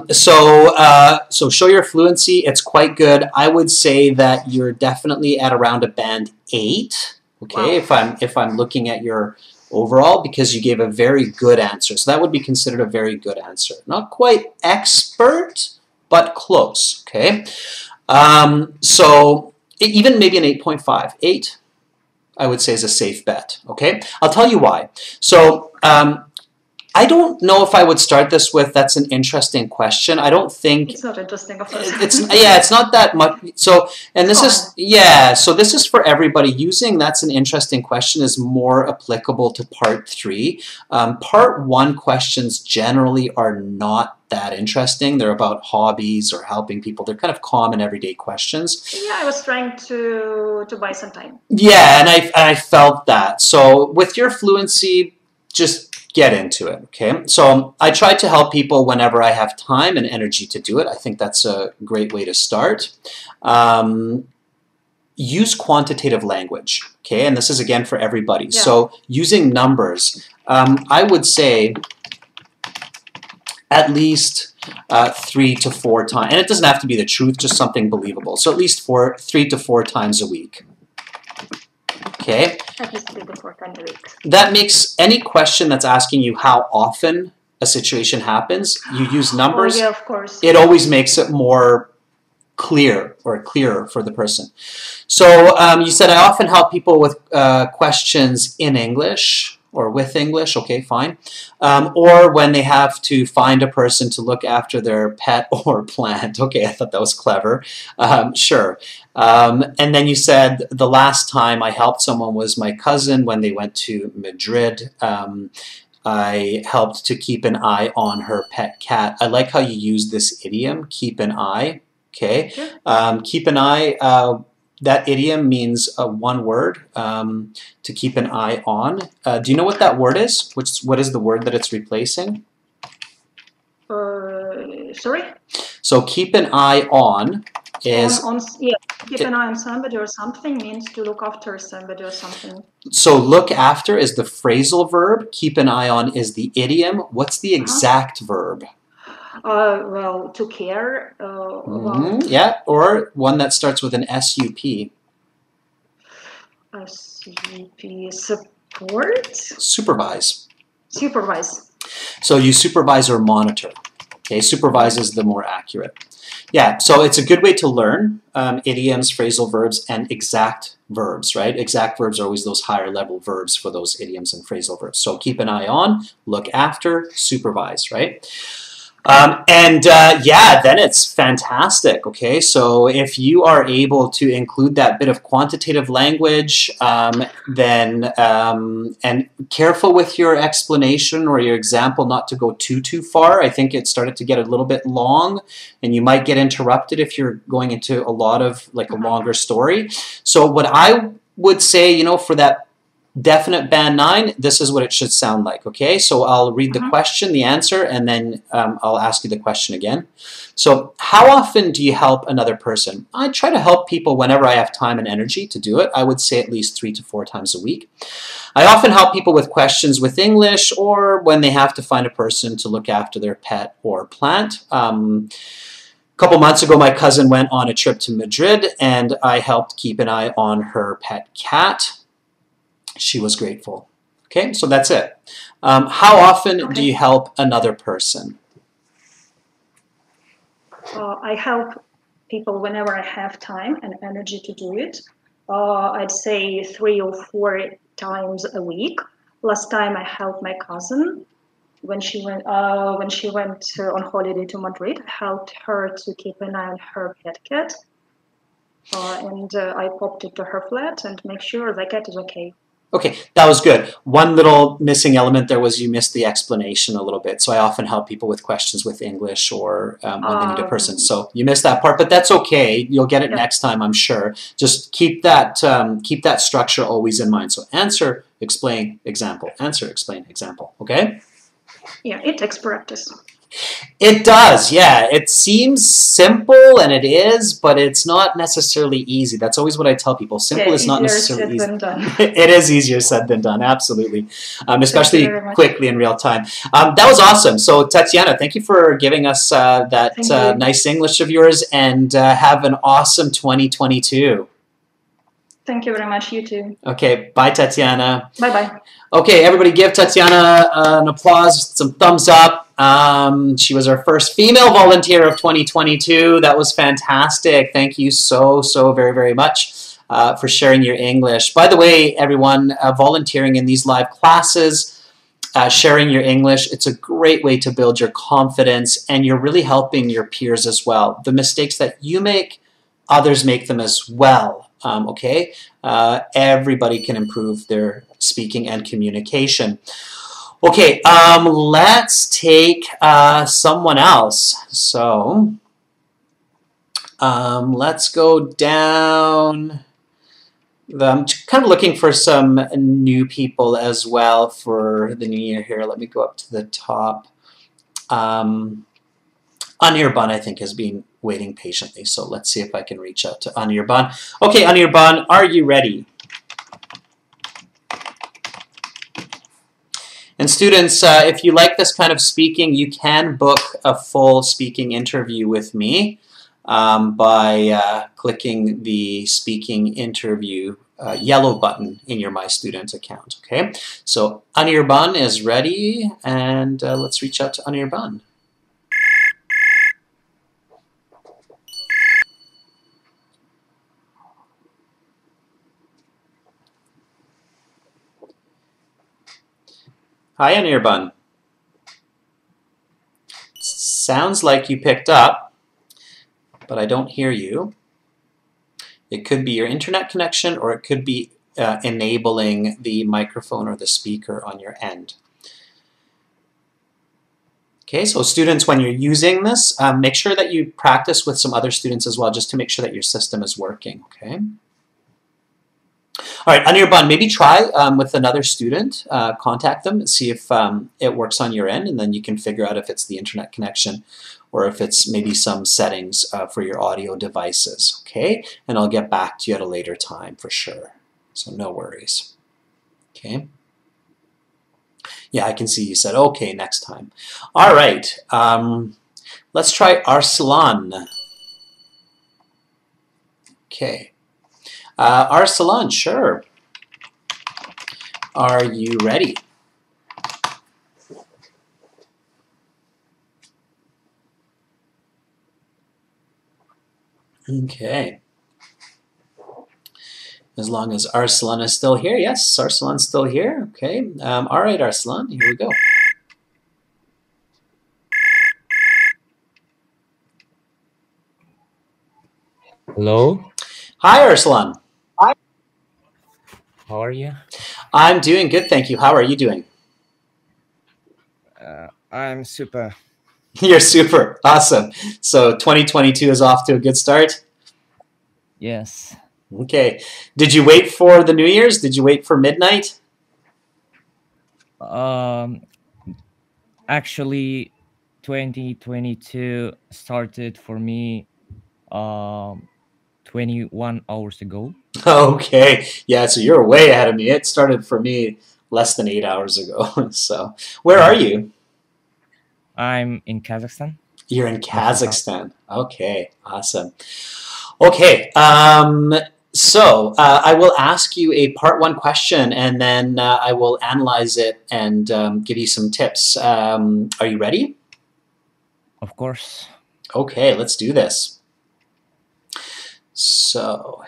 So show your fluency. It's quite good. I would say that you're definitely at around a band 8. Okay, wow. If I'm looking at your overall, because you gave a very good answer. So that would be considered a very good answer. Not quite expert, but close, okay? So even maybe an 8.5. 8, I would say, is a safe bet, okay? I'll tell you why. So I don't know if I would start this with, that's an interesting question. I don't think... It's not interesting, of course. Yeah, it's not that much. So, and this is... Yeah, so this is for everybody. Using that's an interesting question is more applicable to part 3. Part 1 questions generally are not that interesting. They're about hobbies or helping people. They're kind of common everyday questions. Yeah, I was trying to buy some time. Yeah, and I felt that. So with your fluency, just... get into it, okay? So I try to help people whenever I have time and energy to do it. I think that's a great way to start. Use quantitative language, okay? And this is, again, for everybody. Yeah. So using numbers, I would say at least 3 to 4 times. And it doesn't have to be the truth, just something believable. So at least 3 to 4 times a week. Okay. That makes any question that's asking you how often a situation happens, you use numbers. Oh, yeah, of course. It always makes it more clear or clearer for the person. So you said I often help people with questions in English or with English. Okay, fine. Or when they have to find a person to look after their pet or plant. Okay, I thought that was clever. Sure. And then you said the last time I helped someone was my cousin when they went to Madrid. I helped to keep an eye on her pet cat. I like how you use this idiom, keep an eye. Okay. Keep an eye. That idiom means one word, to keep an eye on. Do you know what that word is? What is the word that it's replacing? Sorry? So keep an eye on is... yeah, keep an eye on somebody or something means to look after somebody or something. So look after is the phrasal verb. Keep an eye on is the idiom. What's the exact verb? Well, to care. Yeah, or one that starts with an S-U-P. S-U-P, support? Supervise. Supervise. So you supervise or monitor. Okay, supervise is the more accurate. Yeah, so it's a good way to learn idioms, phrasal verbs, and exact verbs, right? Exact verbs are always those higher level verbs for those idioms and phrasal verbs. So keep an eye on, look after, supervise, right? Yeah, then it's fantastic, okay? So if you are able to include that bit of quantitative language, and careful with your explanation or your example not to go too far. I think it started to get a little bit long, and you might get interrupted if you're going into a lot of, like, a longer story. So what I would say, you know, for that definite band 9, this is what it should sound like, okay? So I'll read the question, the answer, and then I'll ask you the question again. So how often do you help another person? I try to help people whenever I have time and energy to do it. I would say at least 3 to 4 times a week. I often help people with questions with English or when they have to find a person to look after their pet or plant. A couple months ago, my cousin went on a trip to Madrid, and I helped keep an eye on her pet cat. She was grateful. Okay, so that's it. How often do you help another person? I help people whenever I have time and energy to do it. I'd say 3 or 4 times a week. Last time I helped my cousin when she went on holiday to Madrid. I helped her to keep an eye on her pet cat, and I popped into her flat and make sure the cat is okay. Okay, that was good. One little missing element there was you missed the explanation a little bit. So I often help people with questions with English or when they need a person. So you missed that part, but that's okay. You'll get it next time, I'm sure. Just keep that structure always in mind. So answer, explain, example. Answer, explain, example. Okay? Yeah, it takes practice. It does, yeah. It seems simple, and it is, but it's not necessarily easy. That's always what I tell people. Simple is not necessarily easy. It is easier said than done, absolutely. Especially quickly in real time. That was awesome. So, Tatiana, thank you for giving us that nice English of yours, and have an awesome 2022. Thank you very much. You too. Okay. Bye, Tatiana. Bye-bye. Okay, everybody give Tatiana an applause, some thumbs up. She was our first female volunteer of 2022. That was fantastic. Thank you so very, very much for sharing your English. By the way, everyone, volunteering in these live classes, sharing your English, it's a great way to build your confidence, and you're really helping your peers as well. The mistakes that you make, others make them as well. Okay? Everybody can improve their speaking and communication. Okay, let's take someone else. So, let's go down. I'm kind of looking for some new people as well for the new year here. Let me go up to the top. Anirban, I think, has been waiting patiently, so let's see if I can reach out to Anirban. Okay, Anirban, are you ready? And students, if you like this kind of speaking, you can book a full speaking interview with me by clicking the speaking interview yellow button in your My Student account. Okay, so Anirban is ready, and let's reach out to Anirban. Hi, Anirban. Sounds like you picked up, but I don't hear you. It could be your internet connection, or it could be enabling the microphone or the speaker on your end. Okay, so students, when you're using this, make sure that you practice with some other students as well, just to make sure that your system is working, okay? All right, Anirban, maybe try with another student, contact them, see if it works on your end, and then you can figure out if it's the internet connection or if it's maybe some settings for your audio devices, okay? And I'll get back to you at a later time for sure, so no worries, okay? Yeah, I can see you said, okay, next time. All right, let's try Arsalan. Okay. Arsalan, sure. Are you ready? Okay. As long as Arsalan is still here. Yes, Arsalan's still here. Okay. All right, Arsalan, here we go. Hello. Hi, Arsalan. How are you? I'm doing good, thank you. How are you doing? I'm super. You're super. Awesome. So 2022 is off to a good start? Yes. Okay. Did you wait for the New Year's? Did you wait for midnight? Actually, 2022 started for me 21 hours ago. Okay, yeah, so you're way ahead of me. It started for me less than 8 hours ago. So where are you? I'm in Kazakhstan. You're in Kazakhstan. Okay, awesome. Okay, so I will ask you a part one question, and then I will analyze it and give you some tips. Are you ready? Of course. Okay, let's do this. So,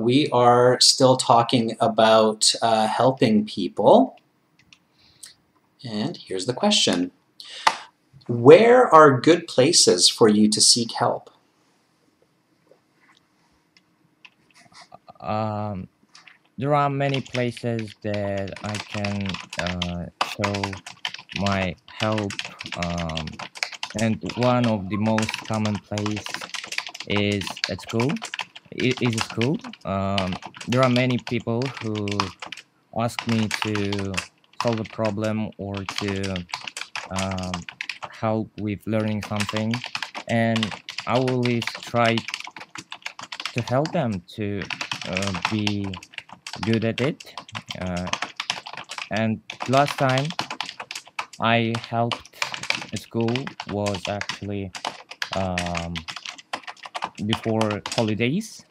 we are still talking about helping people. And here's the question. Where are good places for you to seek help? there are many places that I can show my help, and one of the most common place is at school. It is a school. There are many people who ask me to solve a problem or to help with learning something, and I will always try to help them to be good at it. And last time I helped a school was actually before holidays.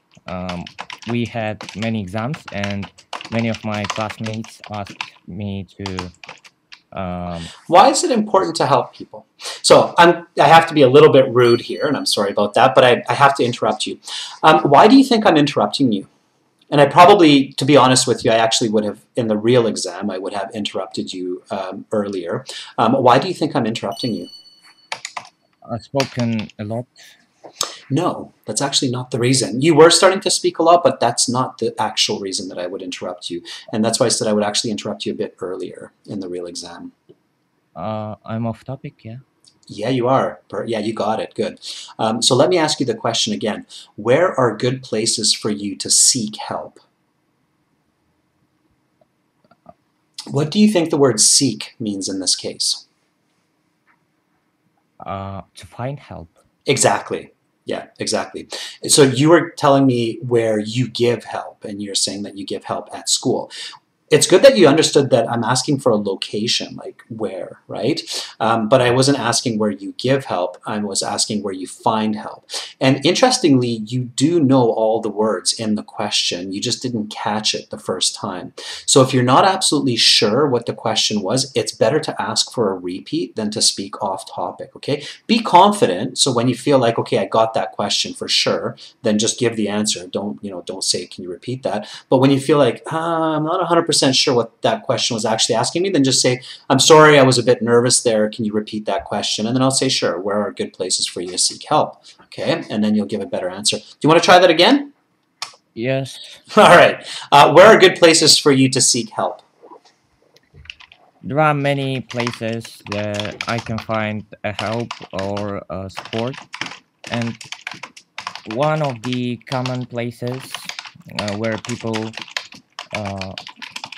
We had many exams, and many of my classmates asked me to. Why is it important to help people? So I have to be a little bit rude here, and I'm sorry about that, but I have to interrupt you. Why do you think I'm interrupting you? And I probably, to be honest with you, I actually would have, in the real exam, I would have interrupted you earlier. Why do you think I'm interrupting you? I've spoken a lot. No, that's actually not the reason. You were starting to speak a lot, but that's not the actual reason that I would interrupt you. And that's why I said I would actually interrupt you a bit earlier in the real exam. I'm off topic, yeah. Yeah, you are. Yeah, you got it. Good. So let me ask you the question again. Where are good places for you to seek help? What do you think the word seek means in this case? To find help. Exactly. Yeah, exactly. So you were telling me where you give help, and you're saying that you give help at school. It's good that you understood that I'm asking for a location, like where, right? But I wasn't asking where you give help, I was asking where you find help. And interestingly, you do know all the words in the question, you just didn't catch it the first time. So if you're not absolutely sure what the question was, it's better to ask for a repeat than to speak off topic, okay? Be confident, so when you feel like, okay, I got that question for sure, then just give the answer. Don't, you know, don't say, can you repeat that? But when you feel like, I'm not 100% sure what that question was actually asking me, then just say, I'm sorry, I was a bit nervous there, can you repeat that question? And then I'll say, sure, where are good places for you to seek help? Okay, and then you'll give a better answer. Do you want to try that again? Yes. All right. Where are good places for you to seek help? There are many places that I can find a help or a support, and one of the common places where people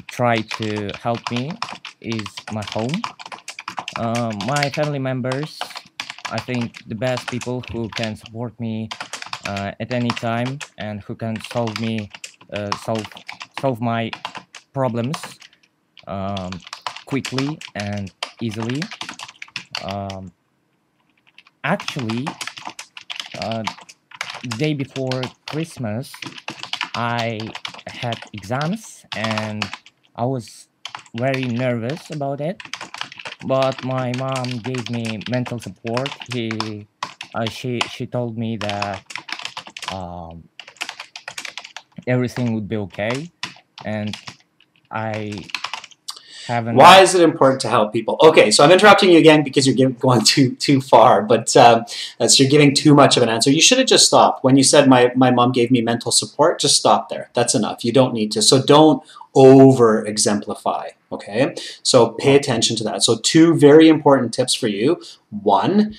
try to help me is my home. My family members, I think the best people who can support me at any time and who can solve me, solve my problems quickly and easily. Actually, the day before Christmas, I had exams and I was very nervous about it, but my mom gave me mental support. She told me that everything would be okay, and I haven't. Why is it important to help people? Okay, so I'm interrupting you again because you're going too far, but so you're giving too much of an answer. You should have just stopped when you said my mom gave me mental support. Just stop there. That's enough. You don't need to. So don't over exemplify, okay? So pay attention to that. So two very important tips for you. One,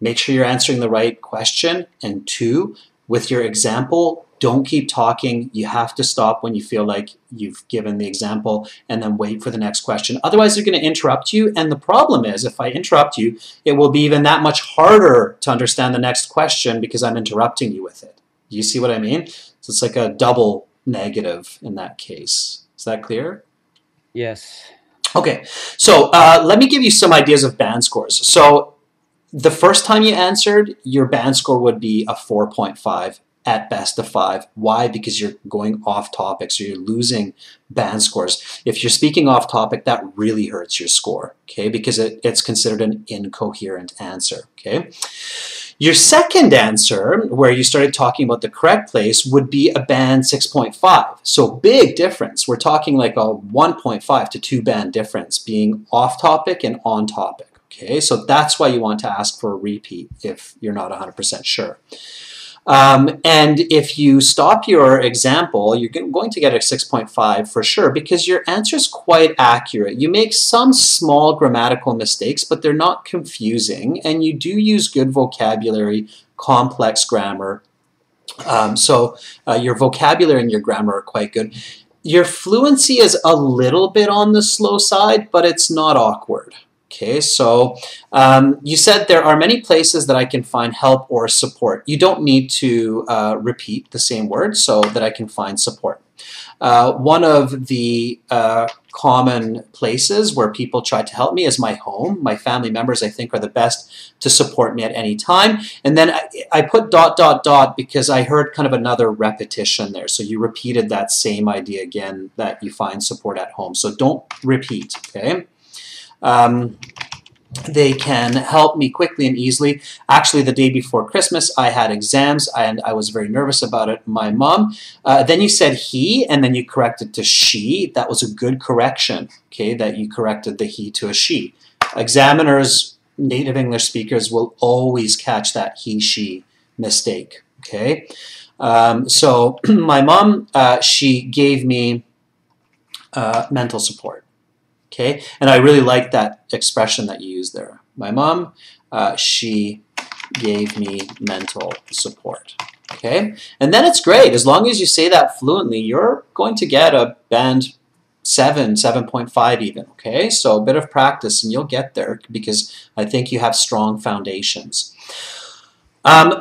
make sure you're answering the right question. And two, with your example, don't keep talking. You have to stop when you feel like you've given the example and then wait for the next question. Otherwise, they're going to interrupt you. And the problem is, if I interrupt you, it will be even that much harder to understand the next question because I'm interrupting you with it. Do you see what I mean? So it's like a double negative in that case. Is that clear? Yes. Okay, so let me give you some ideas of band scores. So the first time you answered, your band score would be a 4.5, at best a 5. Why? Because you're going off topic, so you're losing band scores. If you're speaking off topic, that really hurts your score, okay, because it's considered an incoherent answer, okay? Your second answer, where you started talking about the correct place, would be a band 6.5. So big difference. We're talking like a 1.5 to 2 band difference, being off topic and on topic. Okay, so that's why you want to ask for a repeat if you're not 100% sure. And if you stop your example, you're going to get a 6.5 for sure, because your answer is quite accurate. You make some small grammatical mistakes, but they're not confusing, and you do use good vocabulary, complex grammar. So your vocabulary and your grammar are quite good. Your fluency is a little bit on the slow side, but it's not awkward. Okay, so you said there are many places that I can find help or support. You don't need to repeat the same word, so that I can find support. One of the common places where people try to help me is my home. My family members, I think, are the best to support me at any time. And then I put ... because I heard kind of another repetition there. So you repeated that same idea again, that you find support at home. So don't repeat, okay? They can help me quickly and easily. Actually, the day before Christmas, I had exams, and I was very nervous about it. My mom. Then you said he, and then you corrected to she. That was a good correction, okay, that you corrected the he to a she. Examiners, native English speakers, will always catch that he, she mistake, okay? So my mom, she gave me mental support. Okay, and I really like that expression that you used there. My mom, she gave me mental support. Okay, and then it's great. As long as you say that fluently, you're going to get a band 7, 7.5 even. Okay, so a bit of practice and you'll get there, because I think you have strong foundations.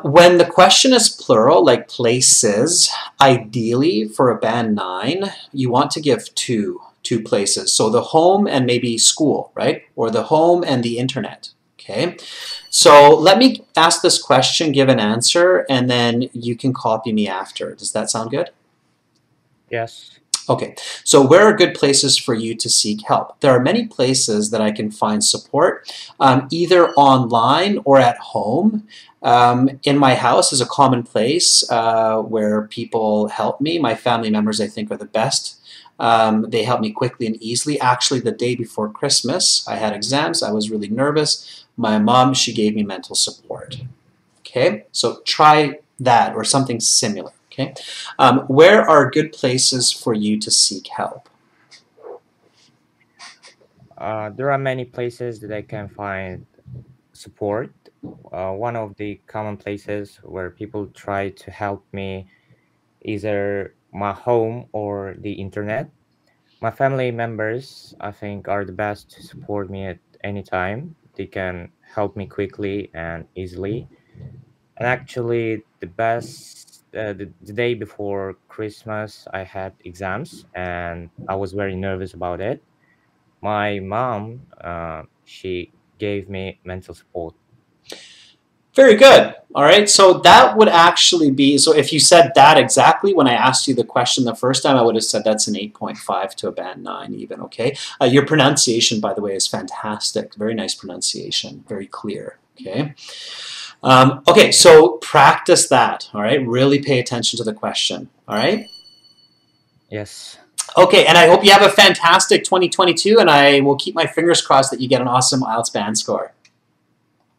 When the question is plural, like places, ideally for a band 9, you want to give two places. So the home and maybe school, right? Or the home and the internet, okay? So let me ask this question, give an answer, and then you can copy me after. Does that sound good? Yes. Okay, so where are good places for you to seek help? There are many places that I can find support, either online or at home. In my house is a common place where people help me. My family members, I think, are the best. They helped me quickly and easily. Actually, the day before Christmas, I had exams. I was really nervous. My mom, she gave me mental support. Okay, so try that or something similar. Okay, where are good places for you to seek help? There are many places that I can find support. One of the common places where people try to help me is my home or the internet. My family members, I think, are the best to support me at any time. They can help me quickly and easily. And actually, the best, the day before Christmas, I had exams and I was very nervous about it. My mom, she gave me mental support. Very good. All right. So that would actually be, so if you said that exactly when I asked you the question the first time, I would have said that's an 8.5 to a band 9 even. Okay. Your pronunciation, by the way, is fantastic. Very nice pronunciation. Very clear. Okay. Okay. So practice that. All right. Really pay attention to the question. All right. Yes. Okay, and I hope you have a fantastic 2022, and I will keep my fingers crossed that you get an awesome IELTS band score.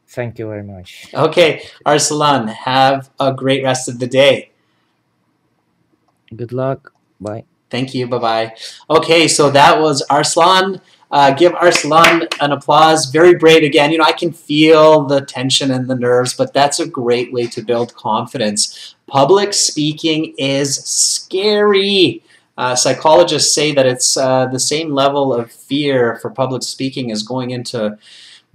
Thank you very much. Okay, Arsalan, have a great rest of the day. Good luck. Bye. Thank you. Bye-bye. Okay, so that was Arsalan. Give Arsalan an applause. Very brave again. You know, I can feel the tension and the nerves, but that's a great way to build confidence. Public speaking is scary. Psychologists say that it's the same level of fear for public speaking as going into a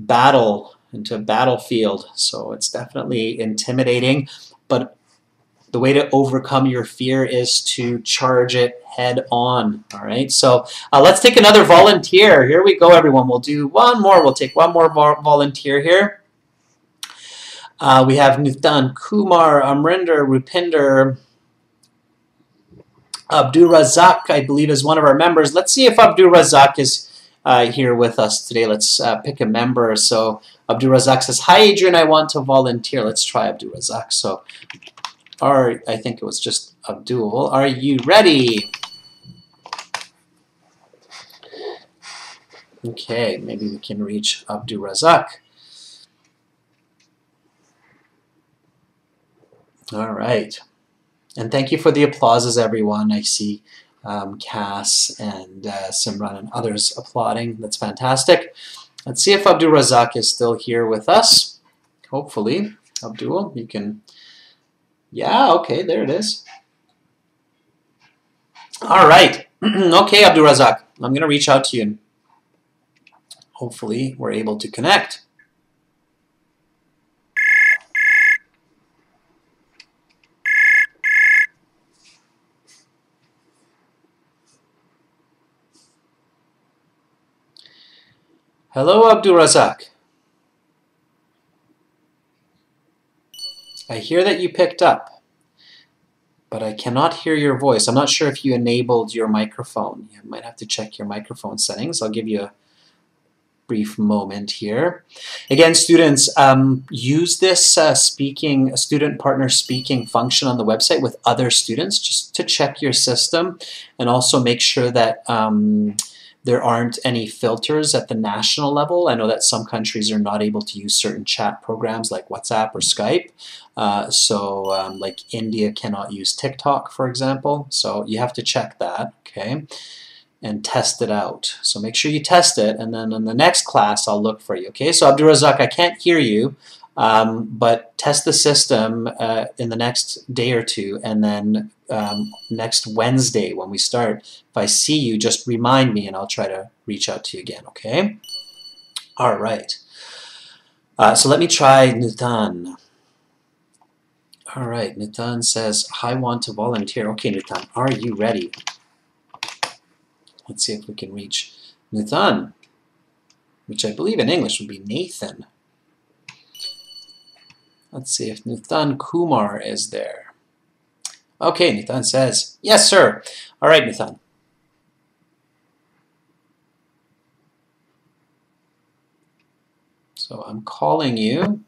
battlefield. So it's definitely intimidating, but the way to overcome your fear is to charge it head on. All right, so let's take another volunteer. Here we go, everyone. We'll do one more. We'll take one more volunteer here. We have Nuthan Kumar, Amrinder, Rupinder, Abdul Razak, I believe, is one of our members. Let's see if Abdul Razak is here with us today. Let's pick a member. So Abdul Razak says, "Hi, Adrian, I want to volunteer." Let's try Abdul Razak. So, I think it was just Abdul. Are you ready? Okay, maybe we can reach Abdul Razak. All right. And thank you for the applauses, everyone. I see Cass and Simran and others applauding. That's fantastic. Let's see if Abdul Razak is still here with us. Hopefully. Abdul, you can... Yeah, okay, there it is. All right. Okay, Abdul Razak, I'm going to reach out to you. Hopefully, we're able to connect. Hello, Abdul Razak. I hear that you picked up, but I cannot hear your voice. I'm not sure if you enabled your microphone. You might have to check your microphone settings. I'll give you a brief moment here. Again, students, use this student partner speaking function on the website with other students just to check your system and also make sure that there aren't any filters at the national level. I know that some countries are not able to use certain chat programs like WhatsApp or Skype. Like India cannot use TikTok, for example. So you have to check that, okay, and test it out. So make sure you test it, and then in the next class, I'll look for you, okay? So Abdul Razak, I can't hear you, but test the system in the next day or two, and then next Wednesday when we start, if I see you, just remind me and I'll try to reach out to you again, okay? All right. So let me try Nuthan. All right, Nuthan says, I want to volunteer. Okay, Nuthan, are you ready? Let's see if we can reach Nuthan, which I believe in English would be Nathan. Let's see if Nuthan Kumar is there. Okay, Nuthan says, yes, sir. All right, Nuthan. So I'm calling you.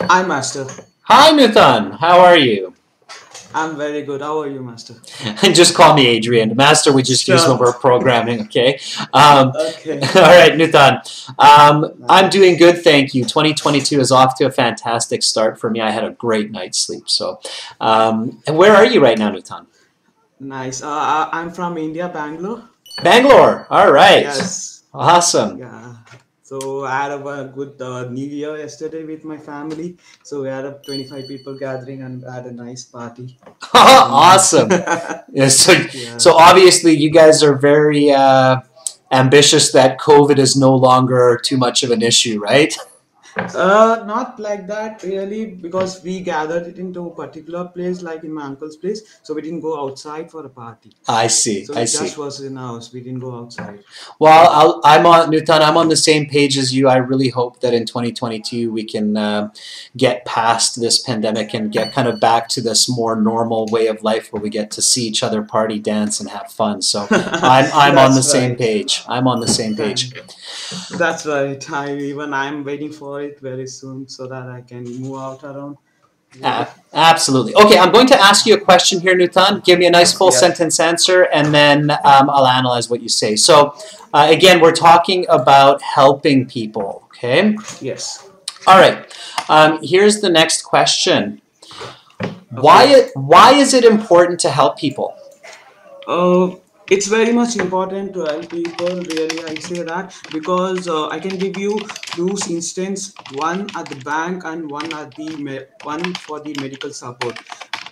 Hi, Master. Hi, Nuthan. How are you? I'm very good. How are you, Master? Just call me Adrian. Master, we just use when we're programming, okay? Okay. All right, Nuthan. I'm doing good, thank you. 2022 is off to a fantastic start for me. I had a great night's sleep. So, and where are you right now, Nuthan? Nice. I'm from India, Bangalore. Bangalore. All right. Yes. Awesome. Yeah. So I had a good New Year yesterday with my family. So we had 25 people gathering and had a nice party. Awesome. Yeah, so obviously you guys are very ambitious that COVID is no longer too much of an issue, right? Not like that really, because we gathered it into a particular place, like in my uncle's place, so we didn't go outside for a party. I see. So I see. So it just was in house. We didn't go outside. Well, Nuthan, I'm on the same page as you. I really hope that in 2022 we can get past this pandemic and get kind of back to this more normal way of life where we get to see each other, party, dance, and have fun. So I'm on the same page. I'm on the same page. That's right. I'm waiting for it very soon so that I can move out around. Yeah. Absolutely. Okay, I'm going to ask you a question here, Nuthan. Give me a nice full sentence answer, and then I'll analyze what you say. So, again, we're talking about helping people, okay? Yes. All right. Here's the next question. Okay. Why is it important to help people? It's very much important to help people, really, I say that, because I can give you two instances, one at the bank and one for the medical support.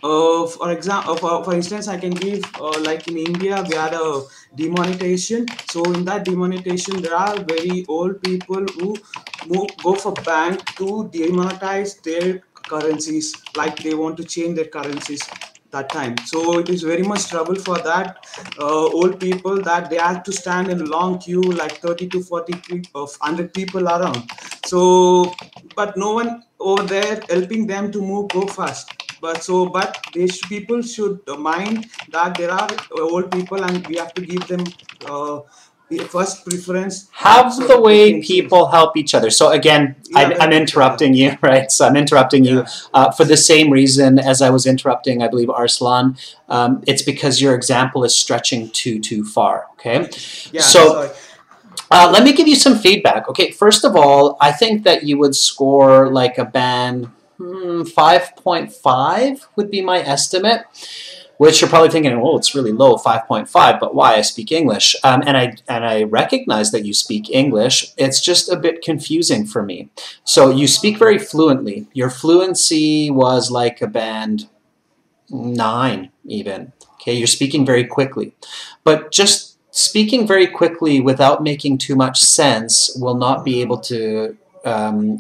For instance, I can give, like in India, we had a demonetization. So in that demonetization, there are very old people who go for bank to demonetize their currencies, like they want to change their currencies. That time, so it is very much trouble for that old people that they have to stand in a long queue, like 30 to 40 people, 100 people around. So, but no one over there helping them to go fast. But people should mind that there are old people and we have to give them first preference. Have the way people help each other. So again, I'm interrupting you, right? So I'm interrupting you for the same reason as I was interrupting, I believe, Arsalan. It's because your example is stretching too far, okay? Yeah, so let me give you some feedback. Okay, first of all, I think that you would score like a band 5.5 would be my estimate, which you're probably thinking, well, it's really low, 5.5, but why? I speak English. And I recognize that you speak English. It's just a bit confusing for me. So you speak very fluently. Your fluency was like a band 9 even. Okay, you're speaking very quickly. But just speaking very quickly without making too much sense will not be able to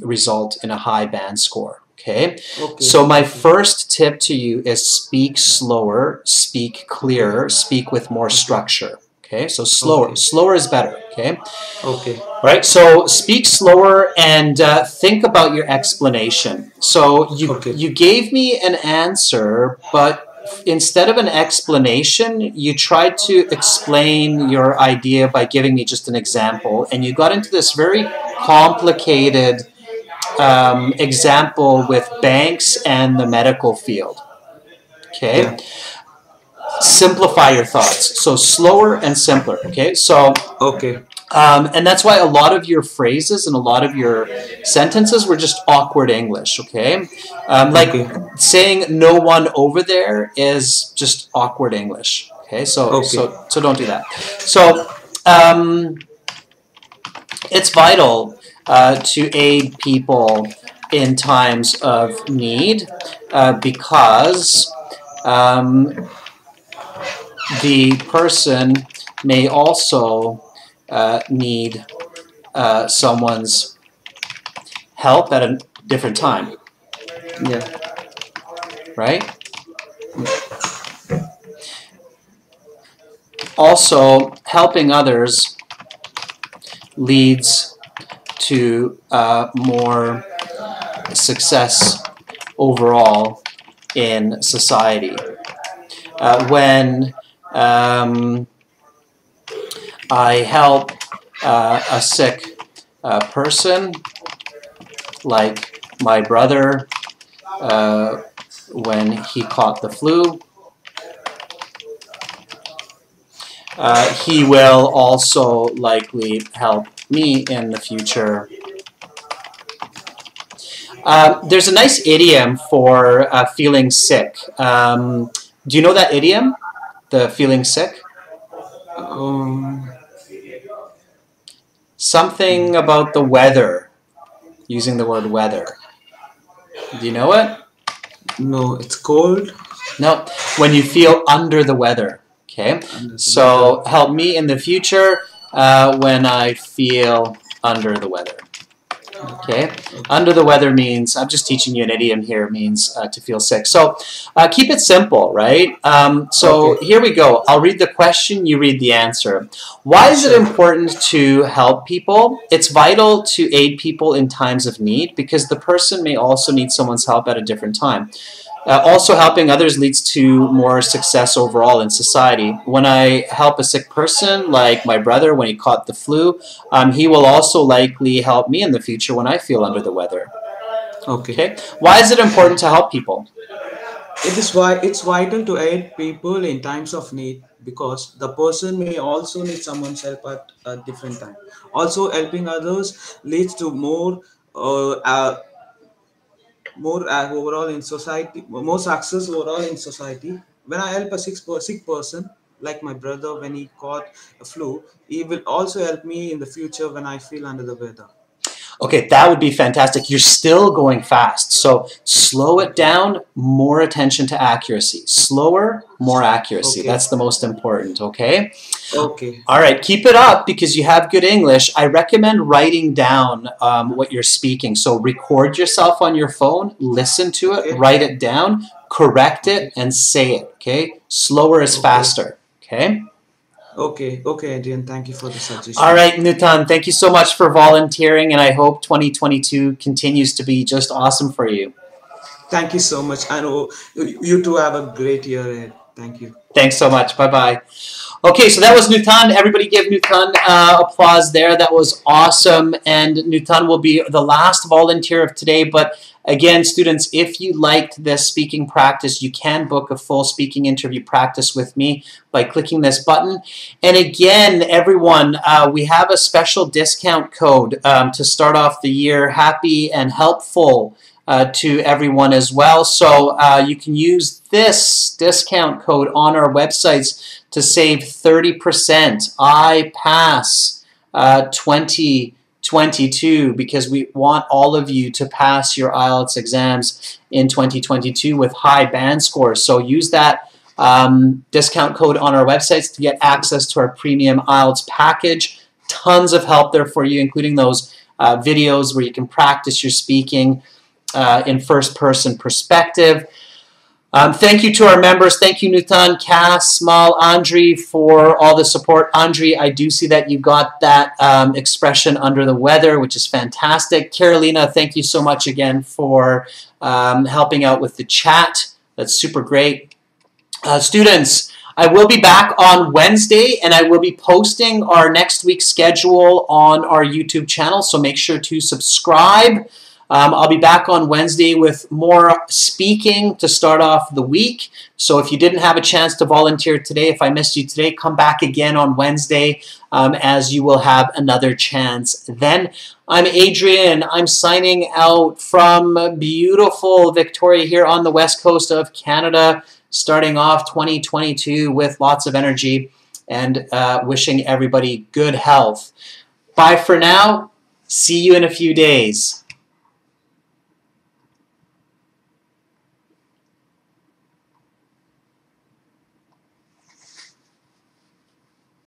result in a high band score. Okay? Okay, so my first tip to you is speak slower, speak clearer, speak with more structure. Okay, so slower, okay. Slower is better. Okay, okay, all right. So speak slower and think about your explanation. So you okay. You gave me an answer, but instead of an explanation, you tried to explain your idea by giving me just an example, and you got into this very complicated example with banks and the medical field. Okay, yeah. Simplify your thoughts. So slower and simpler. Okay, so okay, and that's why a lot of your phrases and a lot of your sentences were just awkward English. Okay, like okay. Saying "no one over there" is just awkward English. Okay, so okay. so don't do that. So it's vital to aid people in times of need because the person may also need someone's help at a different time. Yeah. Right? Also, helping others leads to more success overall in society. When I help a sick person, like my brother when he caught the flu, he will also likely help me in the future. There's a nice idiom for feeling sick. Do you know that idiom? The feeling sick? Something about the weather. Using the word weather. Do you know it? No, it's cold. No, when you feel under the weather. Okay, so help me in the future when I feel under the weather. Okay, under the weather means, I'm just teaching you an idiom here, means to feel sick. So keep it simple, right? So okay. Here we go. I'll read the question, you read the answer. Why is it important to help people? It's vital to aid people in times of need because the person may also need someone's help at a different time. Also, helping others leads to more success overall in society. When I help a sick person, like my brother when he caught the flu, he will also likely help me in the future when I feel under the weather. Okay. Why is it important to help people? It's vital to aid people in times of need because the person may also need someone's help at a different time. Also, helping others leads to more overall in society, more success overall in society. When I help a sick person, like my brother when he caught a flu, he will also help me in the future when I feel under the weather. Okay, that would be fantastic. You're still going fast. So slow it down, more attention to accuracy. Slower, more accuracy. Okay. That's the most important, okay? Okay. All right, keep it up because you have good English. I recommend writing down what you're speaking. So record yourself on your phone, listen to it, okay. Write it down, correct it, and say it, okay? Slower is okay. Faster, okay? Okay, okay, Adrian, thank you for the suggestion. All right, Nuthan, thank you so much for volunteering, and I hope 2022 continues to be just awesome for you. Thank you so much. I know you two have a great year ahead. Thank you. Thanks so much. Bye-bye. Okay, so that was Nuthan. Everybody give Nuthan applause there. That was awesome. And Nuthan will be the last volunteer of today. But again, students, if you liked this speaking practice, you can book a full speaking interview practice with me by clicking this button. And again, everyone, we have a special discount code to start off the year happy and helpful. to everyone as well. So you can use this discount code on our websites to save 30%. IPASS2022, because we want all of you to pass your IELTS exams in 2022 with high band scores. So use that discount code on our websites to get access to our premium IELTS package. Tons of help there for you, including those videos where you can practice your speaking in first-person perspective. Thank you to our members. Thank you, Nuthan, Cass, Mal, Andri, for all the support. Andri, I do see that you got that expression under the weather, which is fantastic. Carolina, thank you so much again for helping out with the chat. That's super great. Students, I will be back on Wednesday, and I will be posting our next week's schedule on our YouTube channel, so make sure to subscribe. I'll be back on Wednesday with more speaking to start off the week. So if you didn't have a chance to volunteer today, if I missed you today, come back again on Wednesday as you will have another chance then. I'm Adrian. I'm signing out from beautiful Victoria here on the west coast of Canada, starting off 2022 with lots of energy and wishing everybody good health. Bye for now. See you in a few days.